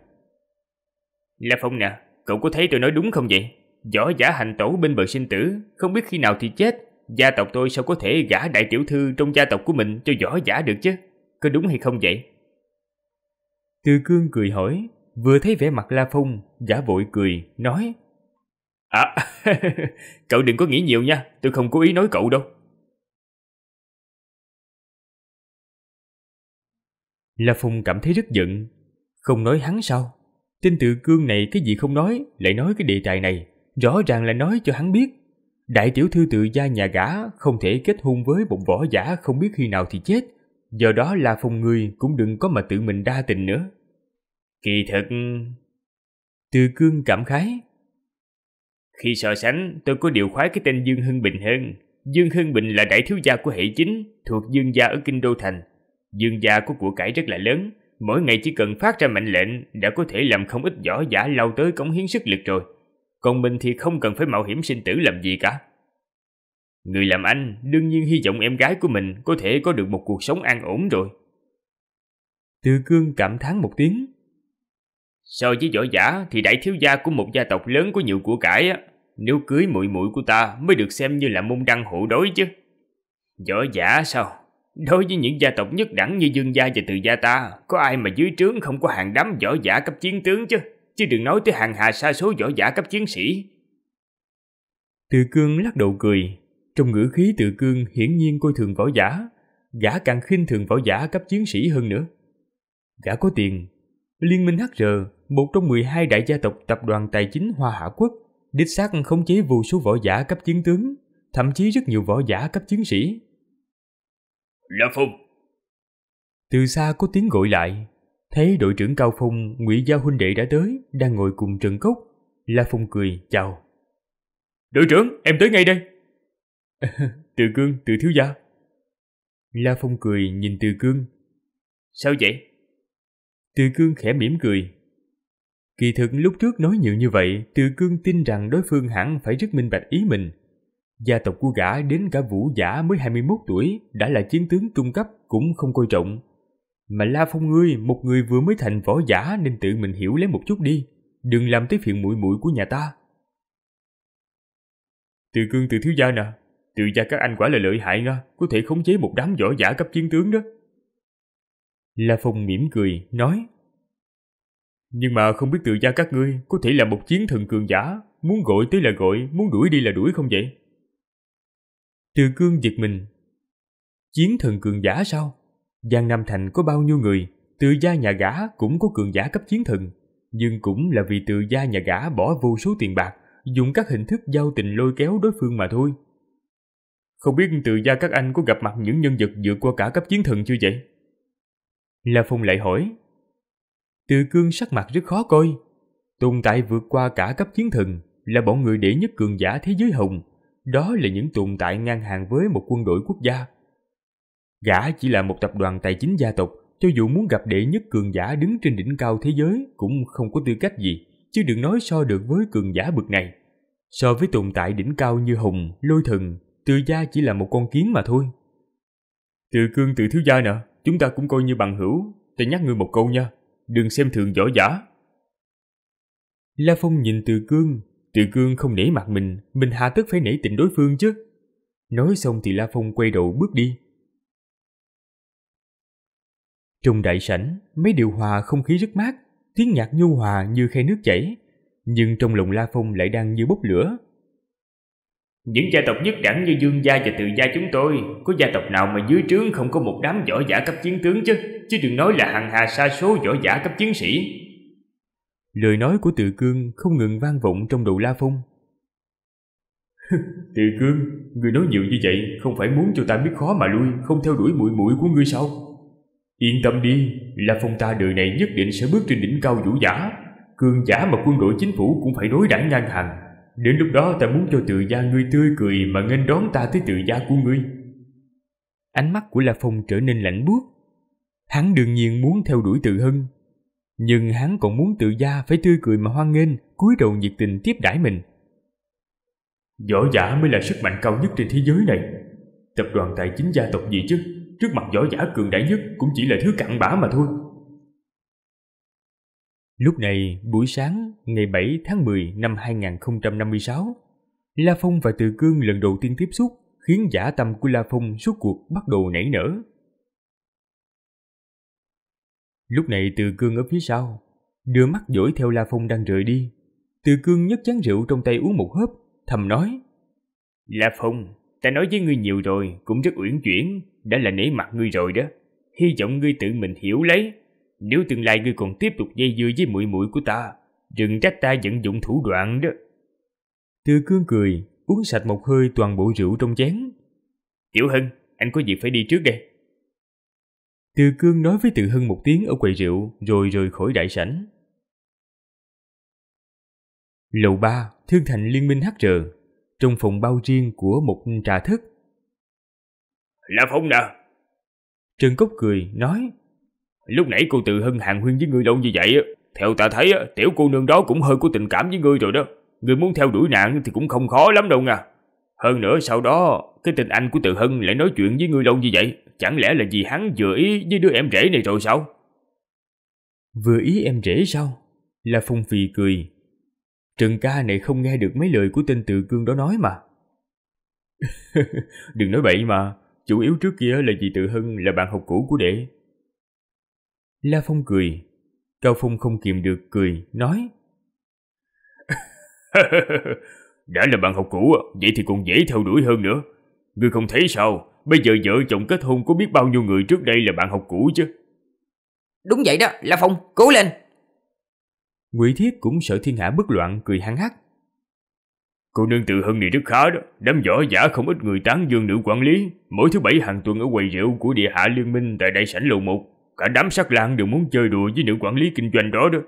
La Phong nè, cậu có thấy tôi nói đúng không vậy? Võ giả hành tẩu bên bờ sinh tử, không biết khi nào thì chết. Gia tộc tôi sao có thể gả đại tiểu thư trong gia tộc của mình cho võ giả được chứ? Có đúng hay không vậy? Từ Cương cười hỏi, vừa thấy vẻ mặt La Phong, gã vội cười, nói. À, cậu đừng có nghĩ nhiều nha, tôi không cố ý nói cậu đâu. La Phong cảm thấy rất giận, không nói hắn sao? Tên Từ Cương này cái gì không nói, lại nói cái đề tài này, rõ ràng là nói cho hắn biết. Đại tiểu thư Từ gia nhà gã không thể kết hôn với một võ giả không biết khi nào thì chết. Do đó La Phong ngươi cũng đừng có mà tự mình đa tình nữa. Kỳ thật, Từ Cương cảm khái. Khi so sánh, tôi có điều khoái cái tên Dương Hưng Bình hơn. Dương Hưng Bình là đại thiếu gia của hệ chính, thuộc Dương gia ở Kinh Đô Thành. Dương gia có của cải rất là lớn, mỗi ngày chỉ cần phát ra mệnh lệnh đã có thể làm không ít võ giả lao tới cống hiến sức lực rồi. Còn mình thì không cần phải mạo hiểm sinh tử làm gì cả. Người làm anh đương nhiên hy vọng em gái của mình có thể có được một cuộc sống an ổn rồi. Từ Cương cảm thán một tiếng. So với võ giả thì đại thiếu gia của một gia tộc lớn có nhiều của cải á, nếu cưới muội muội của ta mới được xem như là môn đăng hộ đối chứ. Võ giả sao? Đối với những gia tộc nhất đẳng như Dương gia và Từ gia ta, có ai mà dưới trướng không có hàng đám võ giả cấp chiến tướng chứ? Chứ đừng nói tới hàng hà sa số võ giả cấp chiến sĩ. Từ Cương lắc đầu cười. Trong ngữ khí Từ Cương hiển nhiên coi thường võ giả, gã càng khinh thường võ giả cấp chiến sĩ hơn nữa. Gã có tiền. Liên minh HR, một trong 12 đại gia tộc tập đoàn tài chính Hoa Hạ Quốc, đích xác khống chế vô số võ giả cấp chiến tướng, thậm chí rất nhiều võ giả cấp chiến sĩ. La Phong! Từ xa có tiếng gọi lại. Thấy đội trưởng Cao Phong, Ngụy Gia huynh đệ đã tới, đang ngồi cùng Trần Cốc. La Phong cười chào. Đội trưởng, em tới ngay đây. Từ Cương, Từ thiếu gia. La Phong cười nhìn Từ Cương. Sao vậy? Từ Cương khẽ mỉm cười. Kỳ thực lúc trước nói nhiều như vậy, Từ Cương tin rằng đối phương hẳn phải rất minh bạch ý mình. Gia tộc của gã đến cả vũ giả mới 21 tuổi đã là chiến tướng trung cấp cũng không coi trọng. Mà La Phong ngươi, một người vừa mới thành võ giả nên tự mình hiểu lấy một chút đi, đừng làm tới phiền muội muội của nhà ta. Từ Cương, Từ thiếu gia nè, Từ gia các anh quả là lợi hại nha, có thể khống chế một đám võ giả cấp chiến tướng đó. La Phong mỉm cười, nói. Nhưng mà không biết Từ gia các ngươi có thể là một chiến thần cường giả, muốn gọi tới là gọi, muốn đuổi đi là đuổi không vậy? Từ Cương giật mình. Chiến thần cường giả sao? Giang Nam Thành có bao nhiêu người, Từ gia nhà gã cũng có cường giả cấp chiến thần. Nhưng cũng là vì Từ gia nhà gã bỏ vô số tiền bạc, dùng các hình thức giao tình lôi kéo đối phương mà thôi. Không biết Từ gia các anh có gặp mặt những nhân vật vượt qua cả cấp chiến thần chưa vậy? La Phong lại hỏi. Từ Cương sắc mặt rất khó coi. Tồn tại vượt qua cả cấp chiến thần là bọn người đệ nhất cường giả thế giới hồng. Đó là những tồn tại ngang hàng với một quân đội quốc gia. Gã chỉ là một tập đoàn tài chính gia tộc, cho dù muốn gặp đệ nhất cường giả đứng trên đỉnh cao thế giới cũng không có tư cách gì, chứ đừng nói so được với cường giả bậc này. So với tồn tại đỉnh cao như hùng, lôi thần, Từ gia chỉ là một con kiến mà thôi. Từ Cương, Từ thiếu gia nè, chúng ta cũng coi như bằng hữu, ta nhắc ngươi một câu nha, đừng xem thường võ giả. La Phong nhìn Từ Cương. Từ Cương không nể mặt mình hà tất phải nể tình đối phương chứ. Nói xong thì La Phong quay đầu bước đi. Trong đại sảnh, mấy điều hòa không khí rất mát, tiếng nhạc nhu hòa như khe nước chảy, nhưng trong lòng La Phong lại đang như bốc lửa. Những gia tộc nhất đẳng như Dương gia và Từ gia chúng tôi, có gia tộc nào mà dưới trướng không có một đám võ giả cấp chiến tướng chứ? Chứ đừng nói là hàng hà sa số võ giả cấp chiến sĩ. Lời nói của Từ Cương không ngừng vang vọng trong đầu La Phong. Từ Cương, ngươi nói nhiều như vậy không phải muốn cho ta biết khó mà lui, không theo đuổi muội muội của ngươi sao? Yên tâm đi, La Phong ta đời này nhất định sẽ bước trên đỉnh cao vũ giả, cường giả mà quân đội chính phủ cũng phải đối đãi ngang hàng. Đến lúc đó ta muốn cho Từ gia ngươi tươi cười mà nghênh đón ta tới Từ gia của ngươi. Ánh mắt của La Phong trở nên lạnh buốt. Hắn đương nhiên muốn theo đuổi Từ Hưng, nhưng hắn còn muốn Từ gia phải tươi cười mà hoan nghênh, cúi đầu nhiệt tình tiếp đãi mình. Võ giả mới là sức mạnh cao nhất trên thế giới này. Tập đoàn tài chính gia tộc gì chứ, trước mặt võ giả cường đại nhất cũng chỉ là thứ cặn bã mà thôi. Lúc này, buổi sáng ngày 7 tháng 10 năm 2056, La Phong và Từ Cương lần đầu tiên tiếp xúc, khiến dã tâm của La Phong suốt cuộc bắt đầu nảy nở. Lúc này Từ Cương ở phía sau, đưa mắt dõi theo La Phong đang rời đi. Từ Cương nhấc chén rượu trong tay uống một hớp, thầm nói: La Phong, ta nói với ngươi nhiều rồi, cũng rất uyển chuyển, đã là nể mặt ngươi rồi đó. Hy vọng ngươi tự mình hiểu lấy. Nếu tương lai ngươi còn tiếp tục dây dưa với muội muội của ta, đừng trách ta vận dụng thủ đoạn đó. Từ Cương cười, uống sạch một hơi toàn bộ rượu trong chén. Tiểu Hưng, anh có việc phải đi trước đây. Từ Cương nói với Từ Hưng một tiếng ở quầy rượu rồi rời khỏi đại sảnh. Lầu 3, Thương thành Liên minh HR, trong phòng bao riêng của một trà thất. La Phong nè! Trần Cốc cười, nói: Lúc nãy cô Từ Hưng hàn huyên với ngươi lâu như vậy, theo ta thấy tiểu cô nương đó cũng hơi có tình cảm với ngươi rồi đó. Ngươi muốn theo đuổi nàng thì cũng không khó lắm đâu nha. Hơn nữa sau đó, cái tình anh của Từ Hưng lại nói chuyện với ngươi lâu như vậy, chẳng lẽ là vì hắn vừa ý với đứa em rể này rồi sao? Vừa ý em rể sao? La Phong phì cười. Trần ca này không nghe được mấy lời của tên Từ Cương đó nói mà. Đừng nói bậy mà, chủ yếu trước kia là vì Từ Hưng là bạn học cũ của đệ. La Phong cười. Cao Phong không kìm được cười, nói: Đã là bạn học cũ, vậy thì còn dễ theo đuổi hơn nữa. Ngươi không thấy sao, bây giờ vợ chồng kết hôn có biết bao nhiêu người trước đây là bạn học cũ chứ. Đúng vậy đó, La Phong, cố lên. Ngụy Thiết cũng sợ thiên hạ bất loạn, cười hăng hắc. Cô nương Từ Hưng này rất khá đó, đám võ giả không ít người tán dương nữ quản lý. Mỗi thứ bảy hàng tuần ở quầy rượu của địa hạ liên minh tại đại sảnh lầu 1, cả đám sắc lang đều muốn chơi đùa với nữ quản lý kinh doanh đó đó.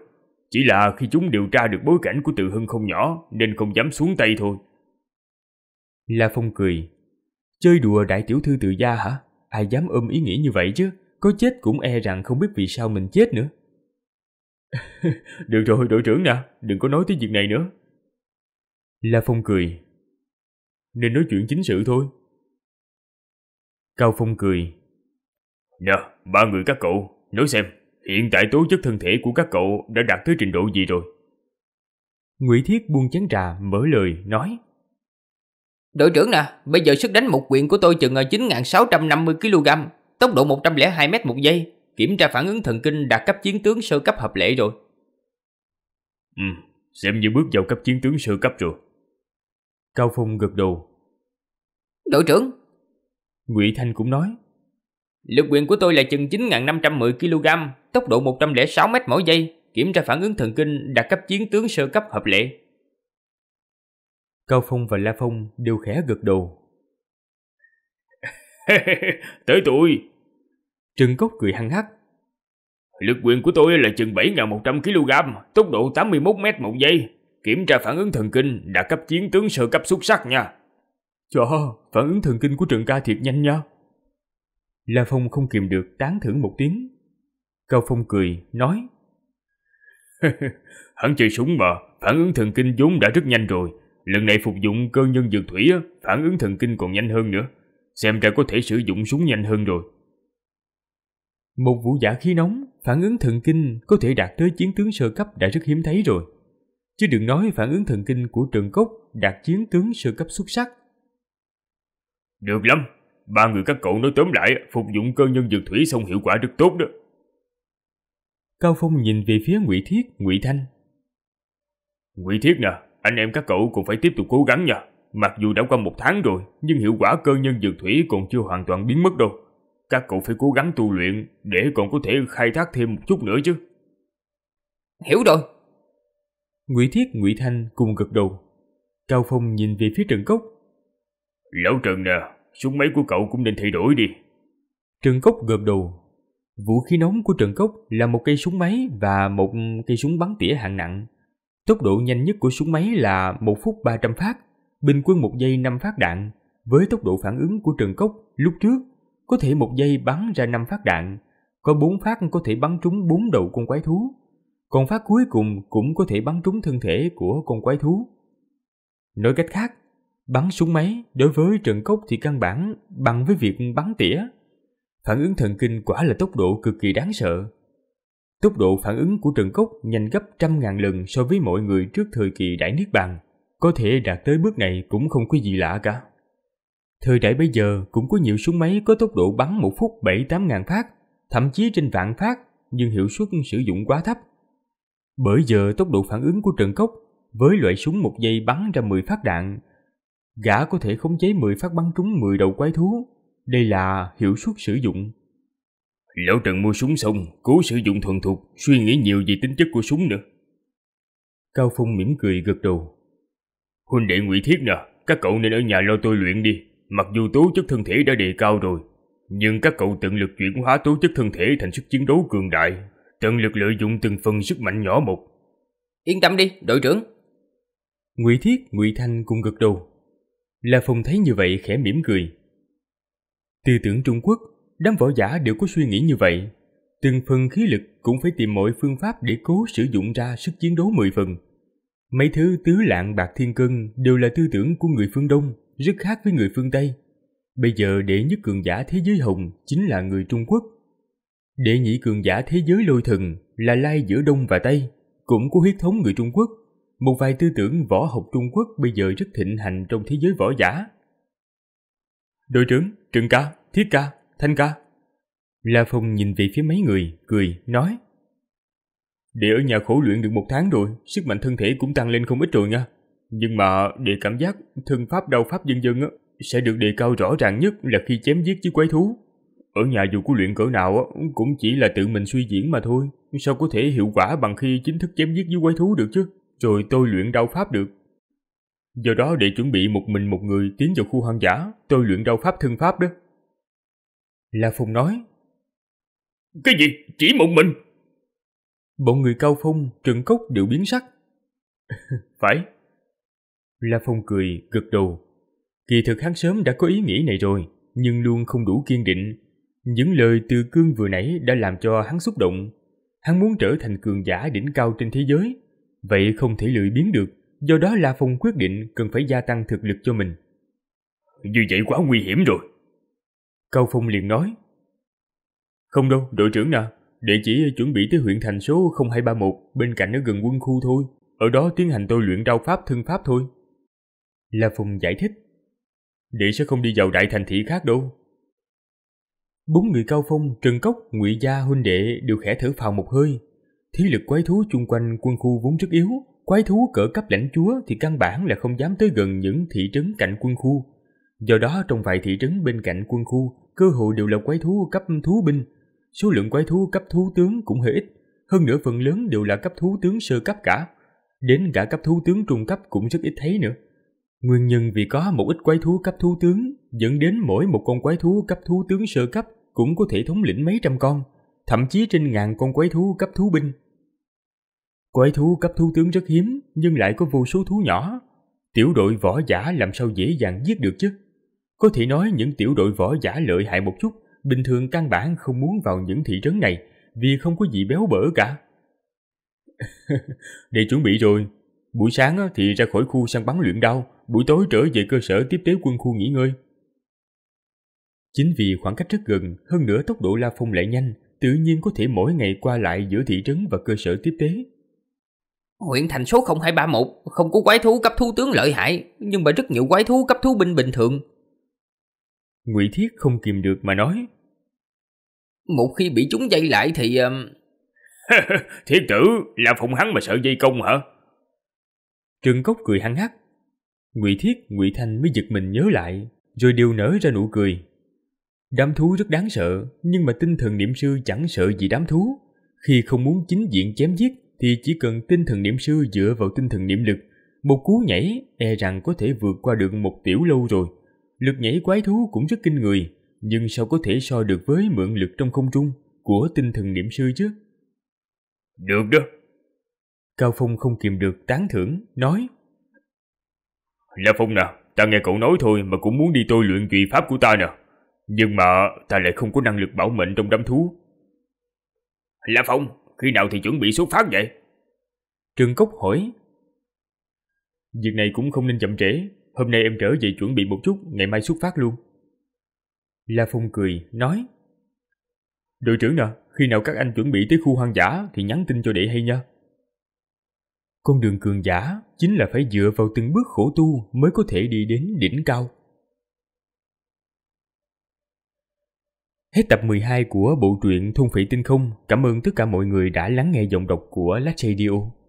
Chỉ là khi chúng điều tra được bối cảnh của Từ Hưng không nhỏ nên không dám xuống tay thôi. La Phong cười. Chơi đùa đại tiểu thư Từ gia hả? Ai dám ôm ý nghĩ như vậy chứ, có chết cũng e rằng không biết vì sao mình chết nữa. Được rồi đội trưởng nè, đừng có nói tới việc này nữa. La Phong cười. Nên nói chuyện chính sự thôi. Cao Phong cười. Nè, ba người các cậu, nói xem, hiện tại tố chất thân thể của các cậu đã đạt tới trình độ gì rồi? Ngụy Thiết buông chén trà, mở lời, nói. Đội trưởng nè, bây giờ sức đánh một quyền của tôi chừng 9.650kg, tốc độ 102m một giây, kiểm tra phản ứng thần kinh đạt cấp chiến tướng sơ cấp hợp lệ rồi. Xem như bước vào cấp chiến tướng sơ cấp rồi. Cao Phong gật đầu. Đội trưởng! Ngụy Thanh cũng nói. Lực quyền của tôi là chừng 9.510kg, tốc độ 106m mỗi giây, kiểm tra phản ứng thần kinh đạt cấp chiến tướng sơ cấp hợp lệ. Cao Phong và La Phong đều khẽ gật đầu. Tới tôi! Trần Cốc cười hăng hắc. Lực quyền của tôi là chừng 7.100kg, tốc độ 81m một giây, kiểm tra phản ứng thần kinh đạt cấp chiến tướng sơ cấp xuất sắc nha. Trời ơi, phản ứng thần kinh của Trần ca thiệt nhanh nha. La Phong không kìm được tán thưởng một tiếng. Cao Phong cười, nói. Hắn chơi súng mà, phản ứng thần kinh vốn đã rất nhanh rồi. Lần này phục dụng cơ nhân dược thủy, phản ứng thần kinh còn nhanh hơn nữa. Xem ra có thể sử dụng súng nhanh hơn rồi. Một vũ giả khí nóng, phản ứng thần kinh có thể đạt tới chiến tướng sơ cấp đã rất hiếm thấy rồi. Chứ đừng nói phản ứng thần kinh của Trần Cốc đạt chiến tướng sơ cấp xuất sắc. Được lắm. Ba người các cậu nói tóm lại, phục dụng cơ nhân dược thủy xong hiệu quả rất tốt đó. Cao Phong nhìn về phía Ngụy Thiết, Ngụy Thanh. Ngụy Thiết nè, anh em các cậu cũng phải tiếp tục cố gắng nha. Mặc dù đã qua 1 tháng rồi, nhưng hiệu quả cơ nhân dược thủy còn chưa hoàn toàn biến mất đâu. Các cậu phải cố gắng tu luyện để còn có thể khai thác thêm một chút nữa chứ. Hiểu rồi. Ngụy Thiết, Ngụy Thanh cùng gật đầu. Cao Phong nhìn về phía Trần Cốc. Lão Trần nè, súng máy của cậu cũng nên thay đổi đi. Trần Cốc gật đầu. Vũ khí nóng của Trần Cốc là một cây súng máy và một cây súng bắn tỉa hạng nặng. Tốc độ nhanh nhất của súng máy là 1 phút 300 phát, bình quân 1 giây 5 phát đạn. Với tốc độ phản ứng của Trần Cốc lúc trước, có thể 1 giây bắn ra 5 phát đạn, có 4 phát có thể bắn trúng 4 đầu con quái thú, còn phát cuối cùng cũng có thể bắn trúng thân thể của con quái thú. Nói cách khác, bắn súng máy đối với Trần Cốc thì căn bản bằng với việc bắn tỉa. Phản ứng thần kinh quả là tốc độ cực kỳ đáng sợ. Tốc độ phản ứng của Trần Cốc nhanh gấp 100.000 lần so với mọi người trước thời kỳ Đại Niết Bàn. Có thể đạt tới bước này cũng không có gì lạ cả. Thời đại bây giờ cũng có nhiều súng máy có tốc độ bắn 1 phút 7-8.000 phát, thậm chí trên vạn phát, nhưng hiệu suất sử dụng quá thấp. Bởi giờ tốc độ phản ứng của Trần Cốc với loại súng 1 giây bắn ra 10 phát đạn, gã có thể khống chế 10 phát bắn trúng 10 đầu quái thú. Đây là hiệu suất sử dụng. Lão Trần mua súng xong, cố sử dụng thuần thục, suy nghĩ nhiều về tính chất của súng nữa. Cao Phong mỉm cười gật đầu. Huynh đệ Ngụy Thiết nè, các cậu nên ở nhà lo tôi luyện đi. Mặc dù tố chất thân thể đã đề cao rồi, nhưng các cậu tận lực chuyển hóa tố chất thân thể thành sức chiến đấu cường đại, tận lực lợi dụng từng phần sức mạnh nhỏ một. Yên tâm đi, đội trưởng. Ngụy Thiết, Ngụy Thanh cùng gật đầu. La Phong thấy như vậy khẽ mỉm cười. Tư tưởng Trung Quốc, đám võ giả đều có suy nghĩ như vậy. Từng phần khí lực cũng phải tìm mọi phương pháp để cố sử dụng ra sức chiến đấu 10 phần. Mấy thứ tứ lạng bạc thiên cân đều là tư tưởng của người phương Đông, rất khác với người phương Tây. Bây giờ đệ nhất cường giả thế giới Hồng chính là người Trung Quốc. Đệ nhị cường giả thế giới Lôi Thần là lai giữa Đông và Tây, cũng có huyết thống người Trung Quốc. Một vài tư tưởng võ học Trung Quốc bây giờ rất thịnh hành trong thế giới võ giả. Đội trưởng, Trần ca, Thiết ca, Thanh ca. La Phong nhìn về phía mấy người, cười, nói. Để ở nhà khổ luyện được 1 tháng rồi, sức mạnh thân thể cũng tăng lên không ít rồi nha. Nhưng mà để cảm giác thân pháp đao pháp vân vân sẽ được đề cao rõ ràng nhất là khi chém giết với quái thú. Ở nhà dù có luyện cỡ nào cũng chỉ là tự mình suy diễn mà thôi, sao có thể hiệu quả bằng khi chính thức chém giết với quái thú được chứ. Rồi tôi luyện đao pháp được. Do đó để chuẩn bị một mình một người tiến vào khu hoang dã, tôi luyện đao pháp thân pháp đó. La Phong nói. Cái gì? Chỉ một mình? Bọn người Cao Phong, Trần Cốc đều biến sắc. Phải. La Phong cười, gật đầu. Kỳ thực hắn sớm đã có ý nghĩ này rồi, nhưng luôn không đủ kiên định. Những lời Từ Cương vừa nãy đã làm cho hắn xúc động. Hắn muốn trở thành cường giả đỉnh cao trên thế giới, vậy không thể lười biếng được. Do đó La Phong quyết định cần phải gia tăng thực lực cho mình. Như vậy quá nguy hiểm rồi. Cao Phong liền nói. Không đâu, đội trưởng nè. Đệ chỉ chuẩn bị tới huyện thành số 0231 bên cạnh ở gần quân khu thôi. Ở đó tiến hành tôi luyện đao pháp thân pháp thôi. La Phong giải thích. Đệ sẽ không đi vào đại thành thị khác đâu. 4 người Cao Phong, Trần Cốc, Ngụy Gia huynh đệ đều khẽ thở phào một hơi. Thế lực quái thú chung quanh quân khu vốn rất yếu. Quái thú cỡ cấp lãnh chúa thì căn bản là không dám tới gần những thị trấn cạnh quân khu. Do đó trong vài thị trấn bên cạnh quân khu, cơ hội đều là quái thú cấp thú binh. Số lượng quái thú cấp thú tướng cũng hơi ít, hơn nữa phần lớn đều là cấp thú tướng sơ cấp cả. Đến cả cấp thú tướng trung cấp cũng rất ít thấy nữa. Nguyên nhân vì có một ít quái thú cấp thú tướng, dẫn đến mỗi một con quái thú cấp thú tướng sơ cấp cũng có thể thống lĩnh mấy trăm con, thậm chí trên ngàn con quái thú cấp thú binh. Quái thú cấp thú tướng rất hiếm, nhưng lại có vô số thú nhỏ. Tiểu đội võ giả làm sao dễ dàng giết được chứ? Có thể nói những tiểu đội võ giả lợi hại một chút, bình thường căn bản không muốn vào những thị trấn này, vì không có gì béo bở cả. Để chuẩn bị rồi. Buổi sáng thì ra khỏi khu săn bắn luyện đao, buổi tối trở về cơ sở tiếp tế quân khu nghỉ ngơi. Chính vì khoảng cách rất gần, hơn nữa tốc độ La Phong lại nhanh, tự nhiên có thể mỗi ngày qua lại giữa thị trấn và cơ sở tiếp tế. Huyện thành số 0231 không có quái thú cấp thú tướng lợi hại, nhưng mà rất nhiều quái thú cấp thú binh bình thường. Ngụy Thiết không kìm được mà nói. Một khi bị chúng dây lại thì... Thiết tử, là phòng hắn mà sợ dây công hả? Trương Cốc cười hăng hắc. Ngụy Thiết, Ngụy Thanh mới giật mình nhớ lại, rồi đều nở ra nụ cười. Đám thú rất đáng sợ, nhưng mà tinh thần niệm sư chẳng sợ gì đám thú. Khi không muốn chính diện chém giết thì chỉ cần tinh thần niệm sư dựa vào tinh thần niệm lực, một cú nhảy e rằng có thể vượt qua được một tiểu lâu rồi. Lực nhảy quái thú cũng rất kinh người, nhưng sao có thể so được với mượn lực trong không trung của tinh thần niệm sư chứ? Được đó. Cao Phong không kìm được tán thưởng, nói: La Phong nào, ta nghe cậu nói thôi mà cũng muốn đi tôi luyện kỳ pháp của ta nè. Nhưng mà ta lại không có năng lực bảo mệnh trong đám thú. La Phong, khi nào thì chuẩn bị xuất phát vậy? Trương Cốc hỏi. Việc này cũng không nên chậm trễ, hôm nay em trở về chuẩn bị một chút, ngày mai xuất phát luôn. La Phong cười, nói: Đội trưởng nè, khi nào các anh chuẩn bị tới khu hoang dã thì nhắn tin cho đệ hay nha. Con đường cường giả chính là phải dựa vào từng bước khổ tu mới có thể đi đến đỉnh cao. Hết tập 12 của bộ truyện Thôn Phệ Tinh Không. Cảm ơn tất cả mọi người đã lắng nghe giọng đọc của Lát Radio.